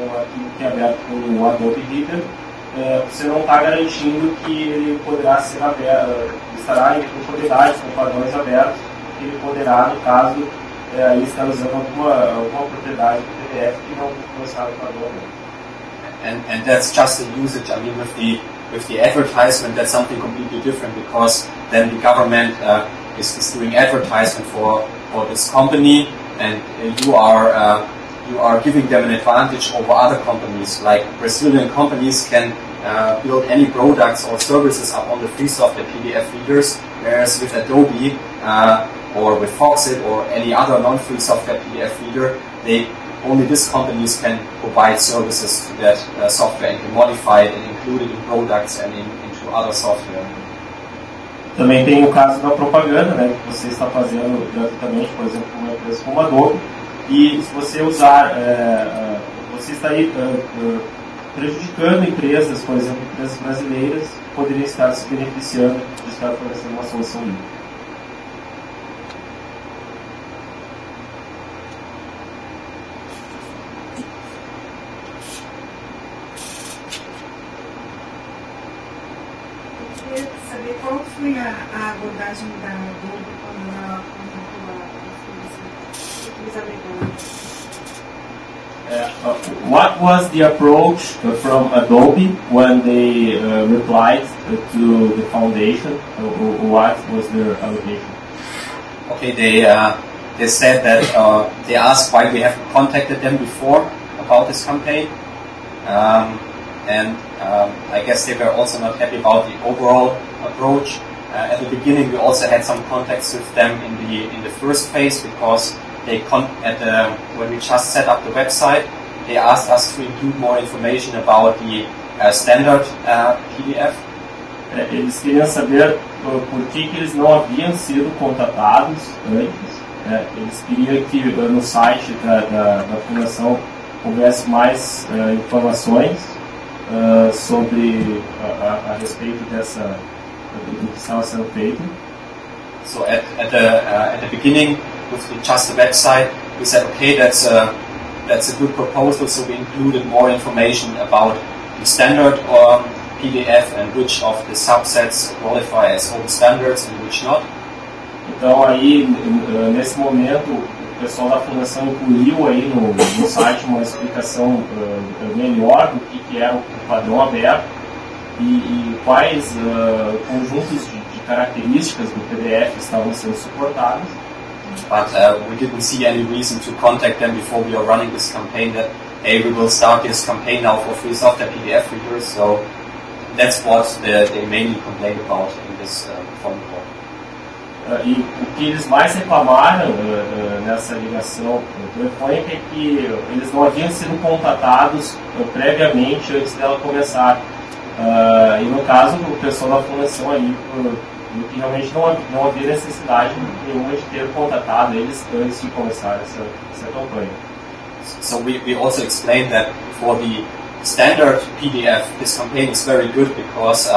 um arquivo que é aberto com o Adobe Reader, você não está garantindo que ele poderá ser aberto, estará em conformidade com padrões abertos, que ele poderá, no caso, estar usando alguma propriedade do PDF que não está no padrão aberto. And that's just the usage. I mean, with the advertisement, that's something completely different, because then the government is doing advertisement for this company, and you are giving them an advantage over other companies. Like Brazilian companies can build any products or services up on the free software PDF readers, whereas with Adobe or with Foxit or any other non-free software PDF reader, only these companies can provide services to that software and can modify it and include it in products and into other software. Também tem o caso da propaganda, né, que você está fazendo gratuitamente, por exemplo, uma empresa como a Adobe, e se você usar, você está aí prejudicando empresas, por exemplo, empresas brasileiras, que poderiam estar se beneficiando de estar fornecendo uma solução livre. foi a abordagem da Google quando ela what was the approach from Adobe when they replied to the foundation? What was their allegation? Okay, they said that they asked why we haven't contacted them before about this campaign, and I guess they were also not happy about the overall approach. At the beginning, we also had some contacts with them in the first phase because they when we just set up the website, they asked us to include more information about the standard PDF. Eles queriam saber por que eles não haviam sido contatados antes. Eles queriam que no site da fundação houvesse mais informações sobre a respeito do que estava sendo feito. So at the beginning, with just the website, we said, okay, that's a good proposal. So we included more information about the standard PDF and which of the subsets qualify as old standards and which not. Então aí nesse momento o pessoal da fundação incluiu aí no site uma explicação melhor do que era o padrão aberto e quais conjuntos de características do PDF estavam sendo suportados. But we didn't see any reason to contact them before we are running this campaign that, hey, we will start this campaign now for free software PDF readers. So that's what they mainly complained about in this phone call. E o que eles mais reclamaram nessa ligação telefônica é que eles não haviam sido contatados previamente antes dela começar. E no caso, o pessoal da fundação aí, que realmente não havia necessidade nenhuma de ter contatado eles antes de começar essa campanha. So we also explained that for the standard PDF, this campaign is very good because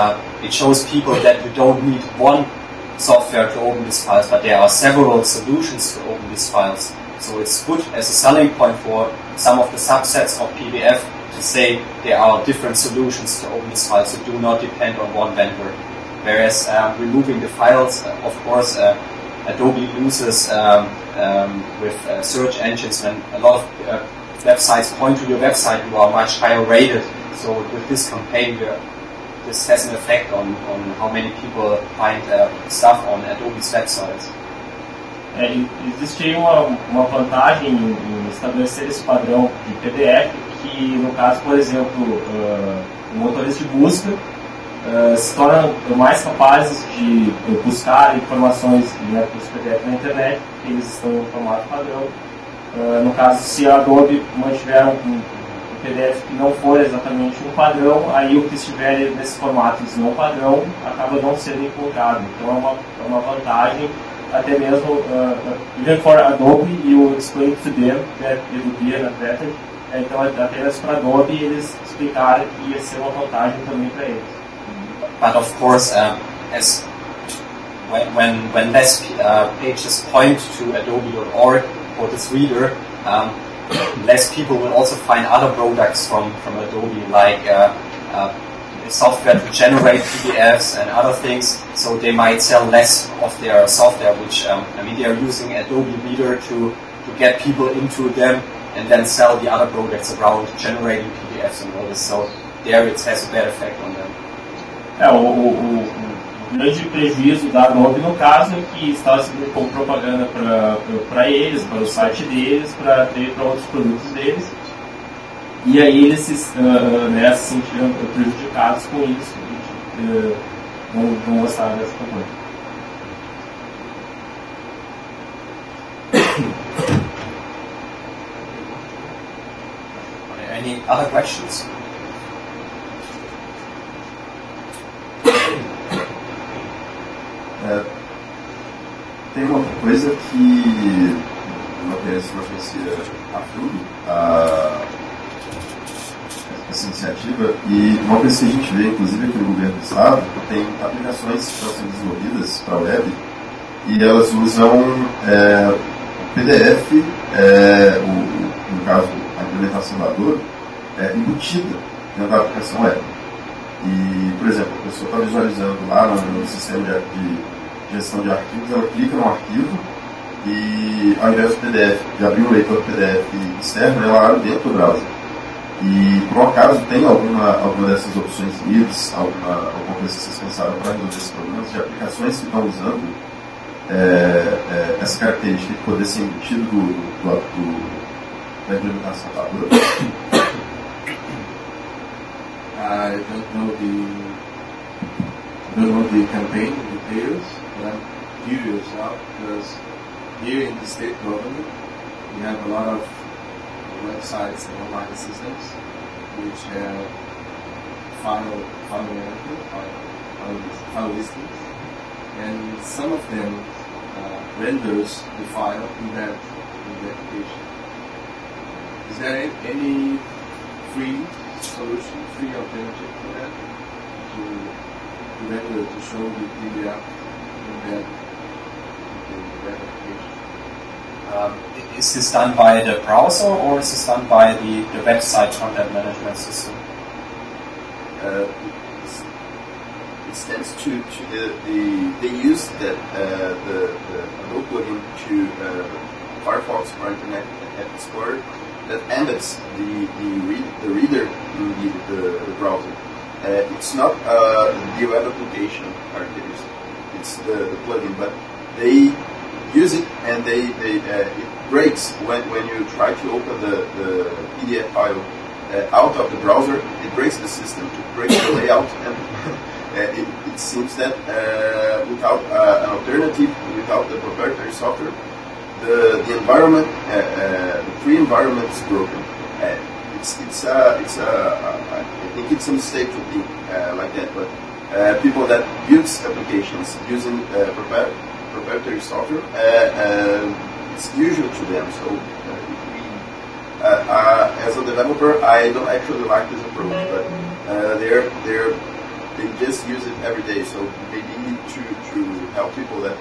it shows people that you don't need one software to open these files, but there are several solutions to open these files. So it's good as a selling point for some of the subsets of PDF to say there are different solutions to open these files that do not depend on one vendor. Whereas removing the files, of course, Adobe loses with search engines. When a lot of websites point to your website, you are much higher rated. So with this campaign, this has an effect on how many people find stuff on Adobe's websites. Existe uma vantagem em estabelecer esse padrão de PDF, que no caso, por exemplo, o motorista de busca se tornam mais capazes de buscar informações dos PDF na internet, eles estão no formato padrão. No caso, se a Adobe mantiver um PDF que não for exatamente um padrão, aí o que estiver nesse formato de não padrão acaba não sendo encontrado. Então é uma vantagem, até mesmo even for Adobe, you explain to them that it would be an advantage. Então apenas para Adobe eles explicaram que ia ser uma vantagem também para eles. But of course, as when less pages point to Adobe.org for this reader, less people will also find other products from Adobe, like software to generate PDFs and other things. So they might sell less of their software, which I mean they are using Adobe Reader to get people into them and then sell the other products around generating PDFs and all this. So there it has a bad effect on them. O grande prejuízo da Adobe no caso é que estava sendo como propaganda para eles, para o site deles, para outros produtos deles, e aí eles se sentiram prejudicados com isso, não gostaram dessa campanha. Any other questions? Tem uma coisa que eu apenas não conhecia a fundo, essa iniciativa, e uma coisa que a gente vê, inclusive aqui no governo do estado, tem aplicações que estão sendo desenvolvidas para a web, e elas usam o PDF, no caso a implementação da Adobe, embutida dentro da aplicação web. E, por exemplo, a pessoa está visualizando lá no sistema de gestão de arquivos, ela clica no arquivo e, ao invés do PDF, de abrir o leitor PDF externo, ela abre dentro do browser. E, por um acaso, tem alguma dessas opções livres, alguma coisa que vocês pensaram para resolver esses problemas de aplicações que estão usando essa característica de poder ser emitido da implementação da web? I don't know the campaign details, but I'm curious now because here in the state government we have a lot of websites and online systems which have file listings, and some of them renders the file in that application. Is there any free solution, free alternative for that, to render, to show the PDF in that application? Is this done by the browser or is this done by the website content management system? It stands to they use that the notebook to Firefox, right, and App Explorer. That embeds the reader in the browser. It's not the web application architecture. It's the plugin, but they use it and it breaks when you try to open the PDF file out of the browser. It breaks the system, it breaks the layout, and it seems that without an alternative, without the proprietary software, the environment, the free environment is broken. I think it's a mistake to think like that. But people that builds applications using proprietary software, it's usual to them. So, as a developer, I don't actually like this approach, but they just use it every day. So they need to help people that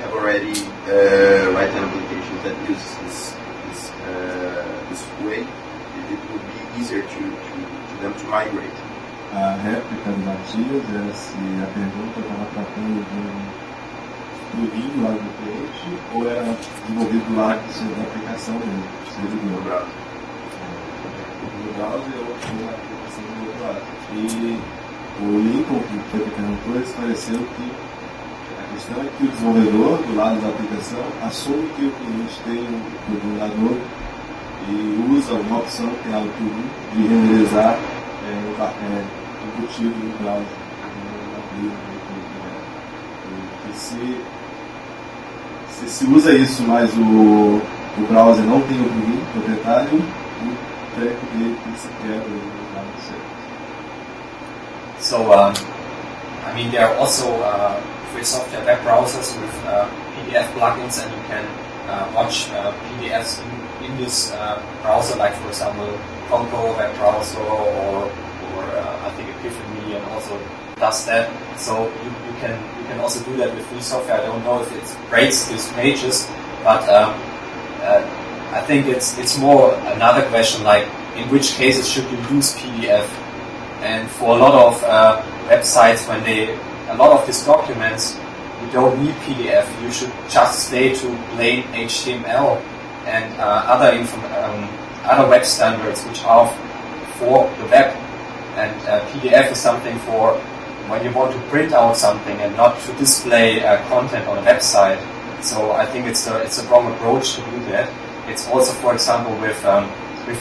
have already written applications that use this way. It would be easier to them to migrate. A réplica do Matias era se a pergunta estava tratando de um plugin lá do cliente ou era desenvolvido lá da aplicação mesmo, do browser. Do browser e outra aplicação do browser. E o Lincoln, que ele perguntou, esclareceu que a questão é que o desenvolvedor, do lado da aplicação, assume que o cliente tem um programador e usa uma opção que é o plugin de renderizar o embutido no browser. Se usa isso, mas o browser não tem o plugin proprietário, o treco dele se quebra no lado certo. So, I mean, there are also free software web browsers with PDF plugins, and you can watch PDFs in this browser, like for example Congo web browser or I think Epiphany, and also does that. So you can also do that with free software. I don't know if it breaks these pages, but I think it's more another question, like in which cases should you use PDF? And for a lot of websites, when a lot of these documents, you don't need PDF. You should just stay to plain HTML and other web standards, which are for the web. And PDF is something for when you want to print out something and not to display content on a website. So I think it's a wrong approach to do that. It's also, for example, with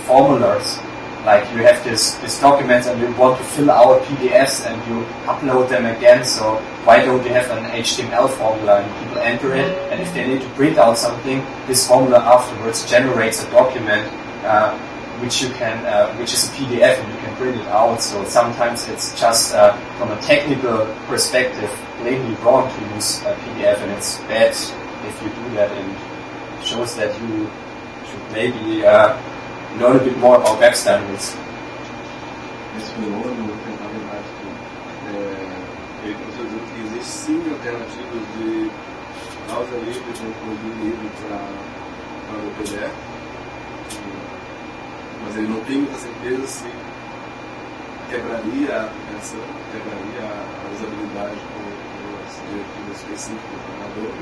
formulas. Like you have this document and you want to fill out PDFs and you upload them again, so why don't you have an HTML formula and people enter it, and if they need to print out something, this formula afterwards generates a document which is a PDF and you can print it out. So sometimes it's just from a technical perspective plainly wrong to use a PDF, and it's bad if you do that, and it shows that you should maybe learn a bit more about web standards. Esse fenômeno, na verdade, ele começou a dizer que existe sim alternativas de browser livre, de plugin livre para o PDF, mas ele não tem muita certeza se quebraria a usabilidade do arquivo específico do computador.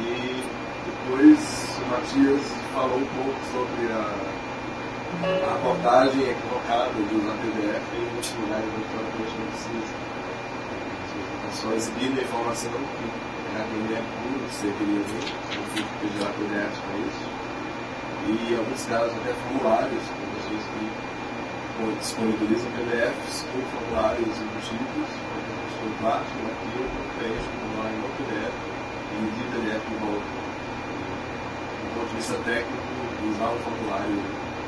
E depois o Matthias falou um pouco sobre a abordagem equivocada de usar PDF em muitos lugares que a gente não precisa. É só exibir a informação que é PDF puro, que você queria ver, não tem que pedir a PDF para isso. E em alguns casos até formulários, com pessoas que disponibilizam PDFs com formulários embutidos, com plástico, aquilo, preenche o formulário no PDF e envia o PDF de volta. Do ponto de vista técnico, usar um formulário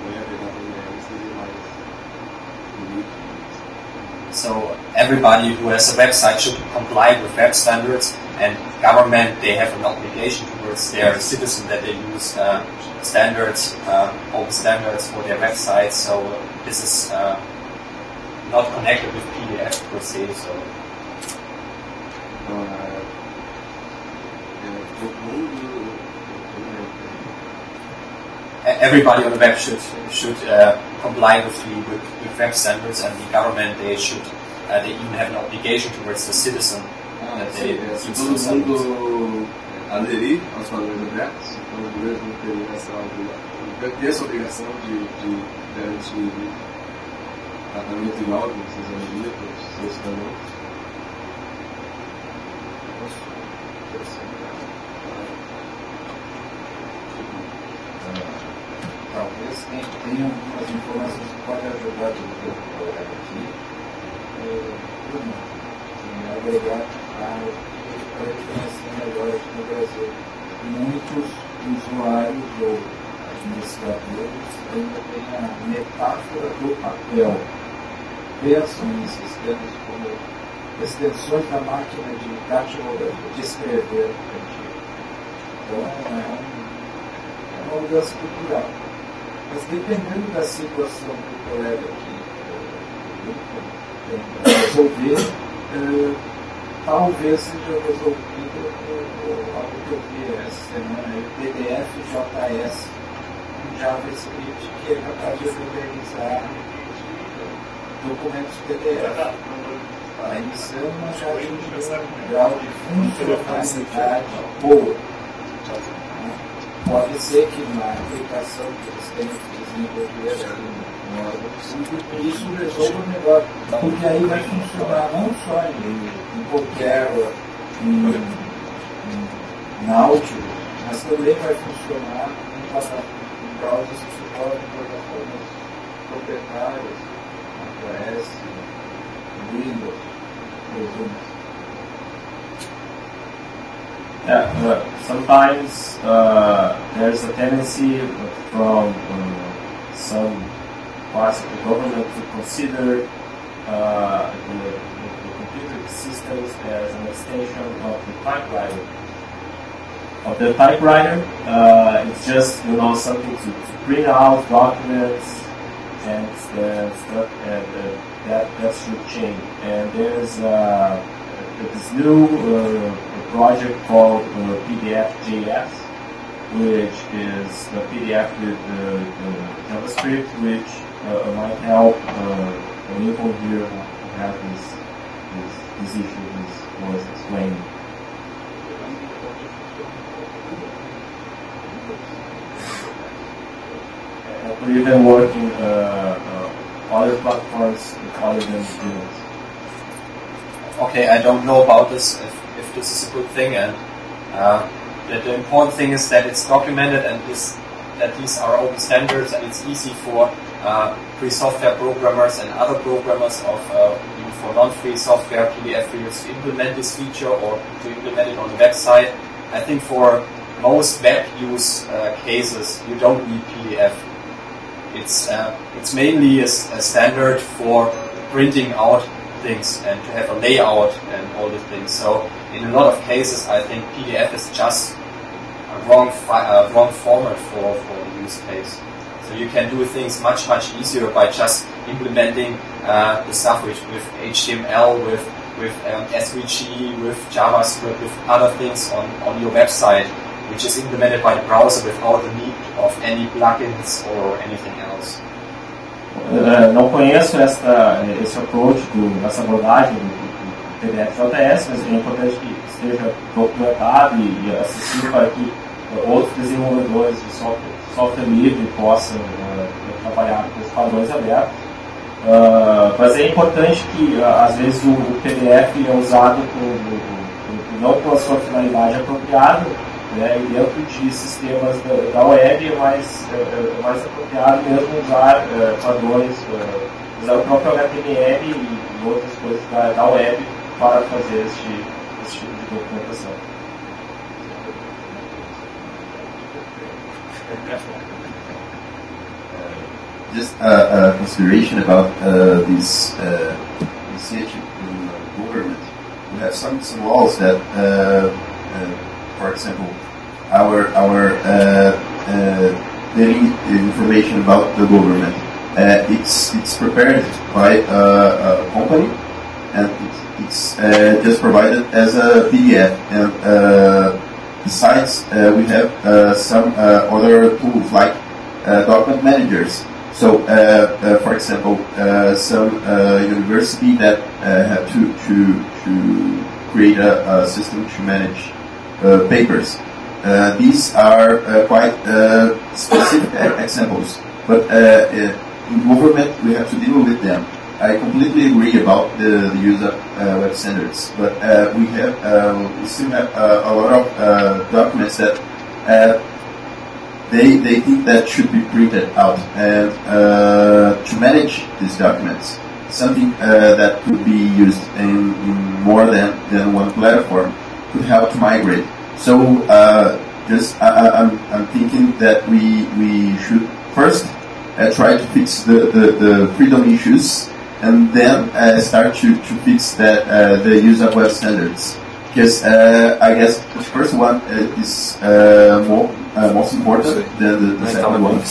web e HTML seria mais bonito. So everybody who has a website should comply with web standards, and government, they have an obligation towards their citizens that they use standards, open standards for their websites. So this is not connected with PDF per se. So everybody on the web should comply with web standards, and the government, they should they even have an obligation towards the citizen that they use standards. Aderir aos padrões abertos, então o governo não teria essa obrigação de garantir tratamento igual dos seus amigos, dos seus cidadãos. Talvez tenha algumas informações que podem ajudar o colega aqui. Agregar para conhecer melhor aqui no Brasil. Muitos usuários ou administradores ainda têm a metáfora do papel. Pensam em sistemas como extensões da máquina de datilografia, de escrever antigo. Então, é uma mudança cultural. Mas dependendo da situação que o colega aqui tem para resolver, talvez seja resolvido com algo que eu vi essa semana, o pdfjs, um JavaScript que é capaz de renderizar documentos PDF. Tá iniciando uma já um grau de funcionalidade boa. Pode ser que na aplicação que eles têm desenvolvido, isso resolve o negócio, porque aí vai funcionar não só em qualquer náutico, mas também vai funcionar em browsers que suportam plataformas proprietárias, macOS, Windows, presumo. Yeah, sometimes there's a tendency from some parts of the government to consider the computer systems as an extension of the typewriter. It's just something to print out documents and stuff, and that should change. And there's this new project called PDF.js, which is the PDF with the JavaScript, which might help people here who have this issue this was explained. And we can work in other platforms other than Windows. Okay, I don't know about this, if this is a good thing, and the important thing is that it's documented and that these are open standards, and it's easy for free software programmers and other programmers even for non-free software PDF readers to implement this feature or to implement it on the website. I think for most web use cases, you don't need PDF. It's mainly a standard for printing out things and to have a layout and all the things. So in a lot of cases, I think PDF is just a wrong format for the use case. So you can do things much easier by just implementing the stuff with HTML, with SVG, with JavaScript, with other things on your website, which is implemented by the browser without the need of any plugins or anything else. não conheço esse approach, essa abordagem do PDF.js, mas é importante que esteja documentado e acessível para que outros desenvolvedores de software livre possam trabalhar com os padrões abertos. Mas é importante que, às vezes, o PDF é usado não pela sua finalidade apropriada, né, e dentro de sistemas da web é mais apropriado mesmo usar padrões, usar o próprio HTML e outras coisas da web para fazer esse tipo de documentação. Just a consideration about this research in government. We have some laws that, for example, our information about the government. It's prepared by a company, and it's just provided as a PDF. And besides, we have some other tools like document managers. So, for example, some university that have to create a system to manage papers. These are quite specific examples, but in government we have to deal with them. I completely agree about the use of web standards, but we still have a lot of documents that they think that should be printed out, and to manage these documents, something that could be used in more than one platform could help to migrate. So just I'm thinking that we should first try to fix the freedom issues, and then start to fix that the use of web standards. Because I guess the first one is most important than the second one,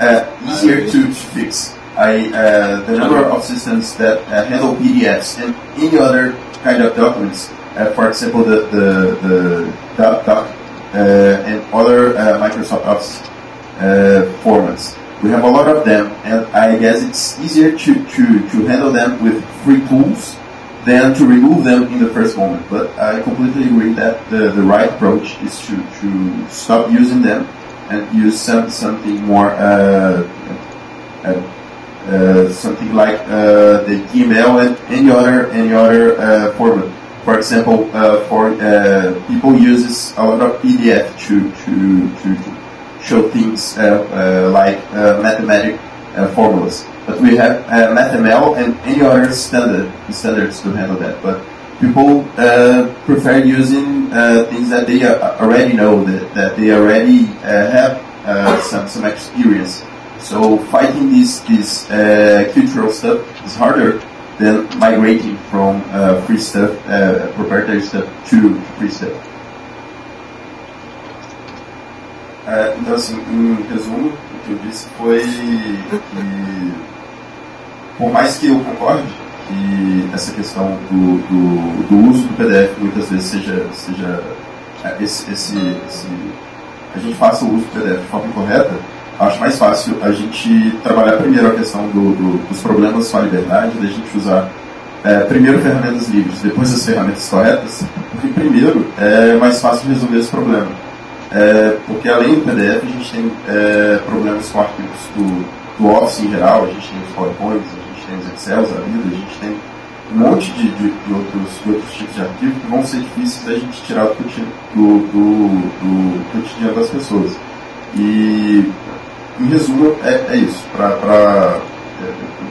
and easier to fix. The number of systems that handle PDFs and any other kind of documents, for example, the doc and other Microsoft Office formats. We have a lot of them, and I guess it's easier to handle them with free tools than to remove them in the first moment. But I completely agree that the right approach is to stop using them and use something more, something like the email and any other format. For example, for people uses a lot of PDF to show things like mathematical formulas. But we have MathML and any other standards to handle that. But people prefer using things that they already know, that they already have some experience. So fighting this cultural stuff is harder than migrating from free stuff, proprietary stuff, to free stuff. Então, assim, em resumo, o que eu disse foi que, por mais que eu concorde que essa questão do uso do PDF muitas vezes seja a gente faça o uso do PDF de forma incorreta, acho mais fácil a gente trabalhar primeiro a questão dos problemas com a liberdade, da gente usar primeiro ferramentas livres, depois as ferramentas corretas, porque primeiro é mais fácil resolver esse problema. Porque além do PDF a gente tem problemas com arquivos do Office em geral, a gente tem os PowerPoints, a gente tem os Excels, a vida, a gente tem um monte de outros tipos de arquivos que vão ser difíceis da gente tirar do cotidiano das pessoas. E, em resumo, é isso. Eu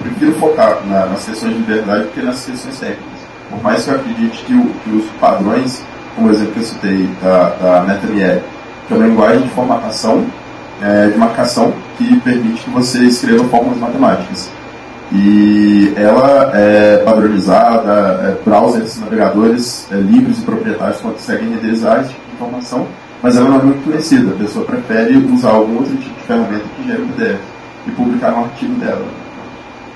prefiro focar nas questões de liberdade do que nas questões técnicas. Por mais que eu acredite que os padrões, como o exemplo que eu citei da MathML, que é uma linguagem de formatação, de marcação, que permite que você escreva fórmulas matemáticas. E ela é padronizada, browsers, navegadores livres e proprietários conseguem renderizar esse tipo de informação, mas ela não é muito conhecida. A pessoa prefere usar algum outro tipo de ferramenta que gera o PDF e publicar um artigo dela.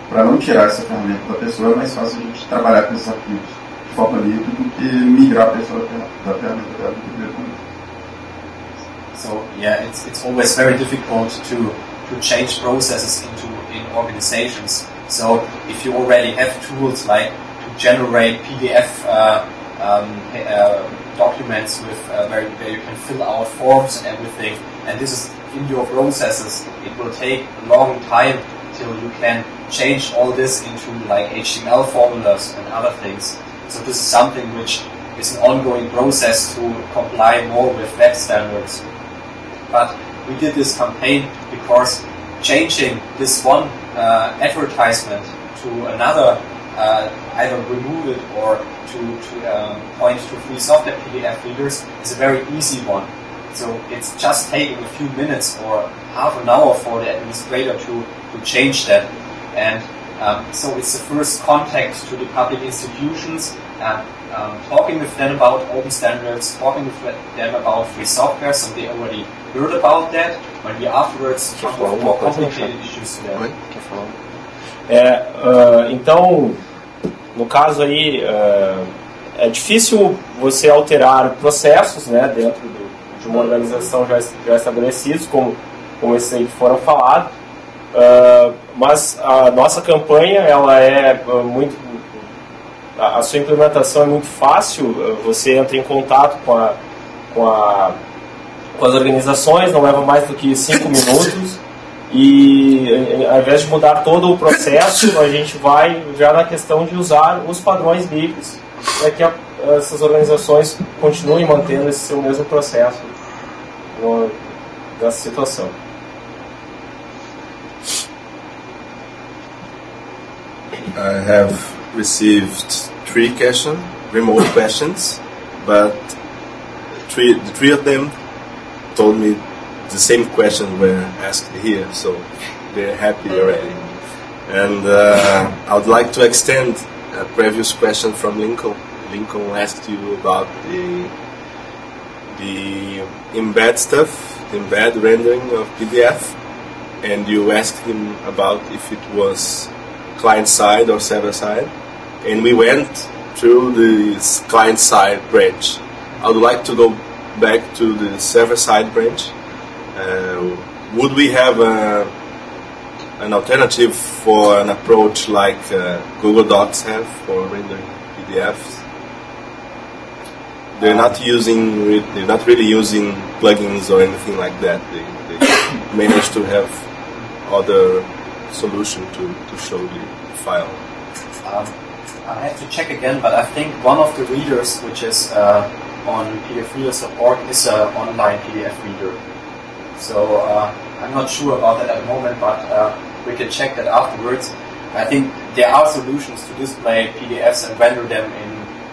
Para não tirar essa ferramenta da pessoa, é mais fácil a gente trabalhar com esses arquivos de forma livre do que migrar a pessoa da ferramenta dela do primeiro momento. So yeah, it's always very difficult to change processes into organizations. So if you already have tools like to generate PDF documents with where you can fill out forms and everything, and this is in your processes, it will take a long time till you can change all this into like HTML formulas and other things. So this is something which is an ongoing process to comply more with web standards. But we did this campaign because changing this one advertisement to another, either remove it or to point to free software PDF readers, is a very easy one. So it's just taking a few minutes or half an hour for the administrator to change that. And so it's the first contact to the public institutions, talking with them about open standards, talking with them about free software, so they already heard about that, but we afterwards talk about more complicated issues to them. Então, no caso aí, é difícil você alterar processos, né, dentro de uma organização já estabelecidos, como esses aí que foram falados. Mas a nossa campanha, ela é muito... A sua implementação é muito fácil, você entra em contato com as organizações, não leva mais do que 5 minutos, e ao invés de mudar todo o processo, a gente vai já na questão de usar os padrões livres para que essas organizações continuem mantendo esse seu mesmo processo dessa situação. I have received 3 questions, remote questions, but the three of them told me the same question were asked here, so they're happy already. And I would like to extend a previous question from Lincoln. Lincoln asked you about the embed stuff, the embed rendering of PDF, and you asked him about if it was client-side or server-side. And we went through the client-side branch. I would like to go back to the server-side branch. Would we have an alternative for an approach like Google Docs have for rendering PDFs? They're not really using plugins or anything like that. They managed to have other solution to show the file. I have to check again, but I think one of the readers, which is on pdfreaders.org, is an online PDF reader. So I'm not sure about that at the moment, but we can check that afterwards. I think there are solutions to display PDFs and render them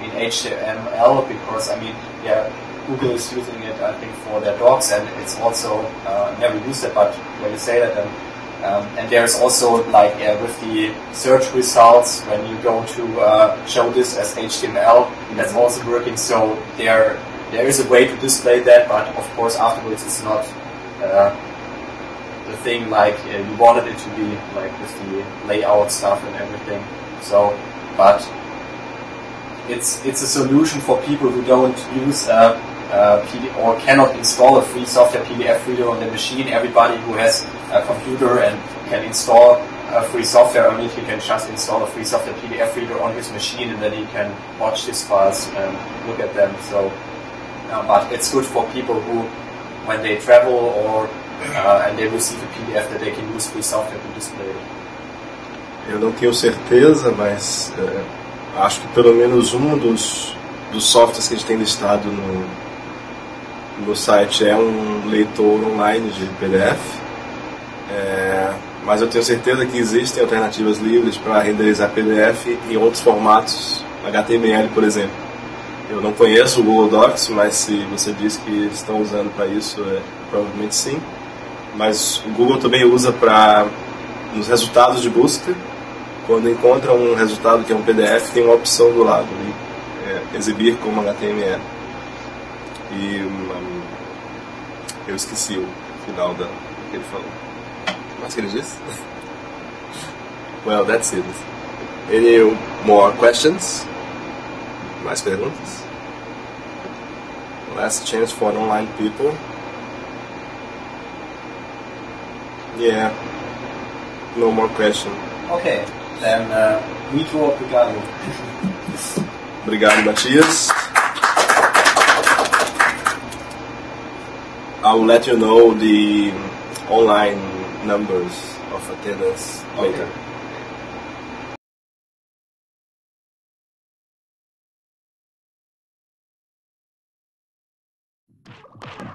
in HTML, because, I mean, yeah, Google is using it, I think, for their docs, and it's also never used it, but when you say that, then and there's also, like, with the search results, when you go to show this as HTML, that's also working. So there is a way to display that, but of course afterwards it's not the thing like you wanted it to be, like with the layout stuff and everything. So, but it's a solution for people who don't use or cannot install a free software PDF reader on the machine. Everybody who has a computer and can install free software, I mean, he can just install a free software PDF reader on his machine, and then he can watch his files and look at them. So, but it's good for people who, when they travel or and they receive a PDF, that they can use free software to display it. Eu não tenho certeza, mas acho que pelo menos dos softwares que a gente tem listado no site é leitor online de PDF, mas eu tenho certeza que existem alternativas livres para renderizar PDF em outros formatos, HTML, por exemplo. Eu não conheço o Google Docs, mas se você diz que eles estão usando para isso, provavelmente sim. Mas o Google também usa para, nos resultados de busca, quando encontra um resultado que é um PDF, tem uma opção do lado, exibir como HTML. E eu esqueci o final do que ele falou. Mas que ele disse? Well, that's it. Any more questions? Mais perguntas? Last chance for online people. Yeah. no more question. Okay, then we draw up obrigado. Obrigado, Matthias. I will let you know the online numbers of attendance later. Okay.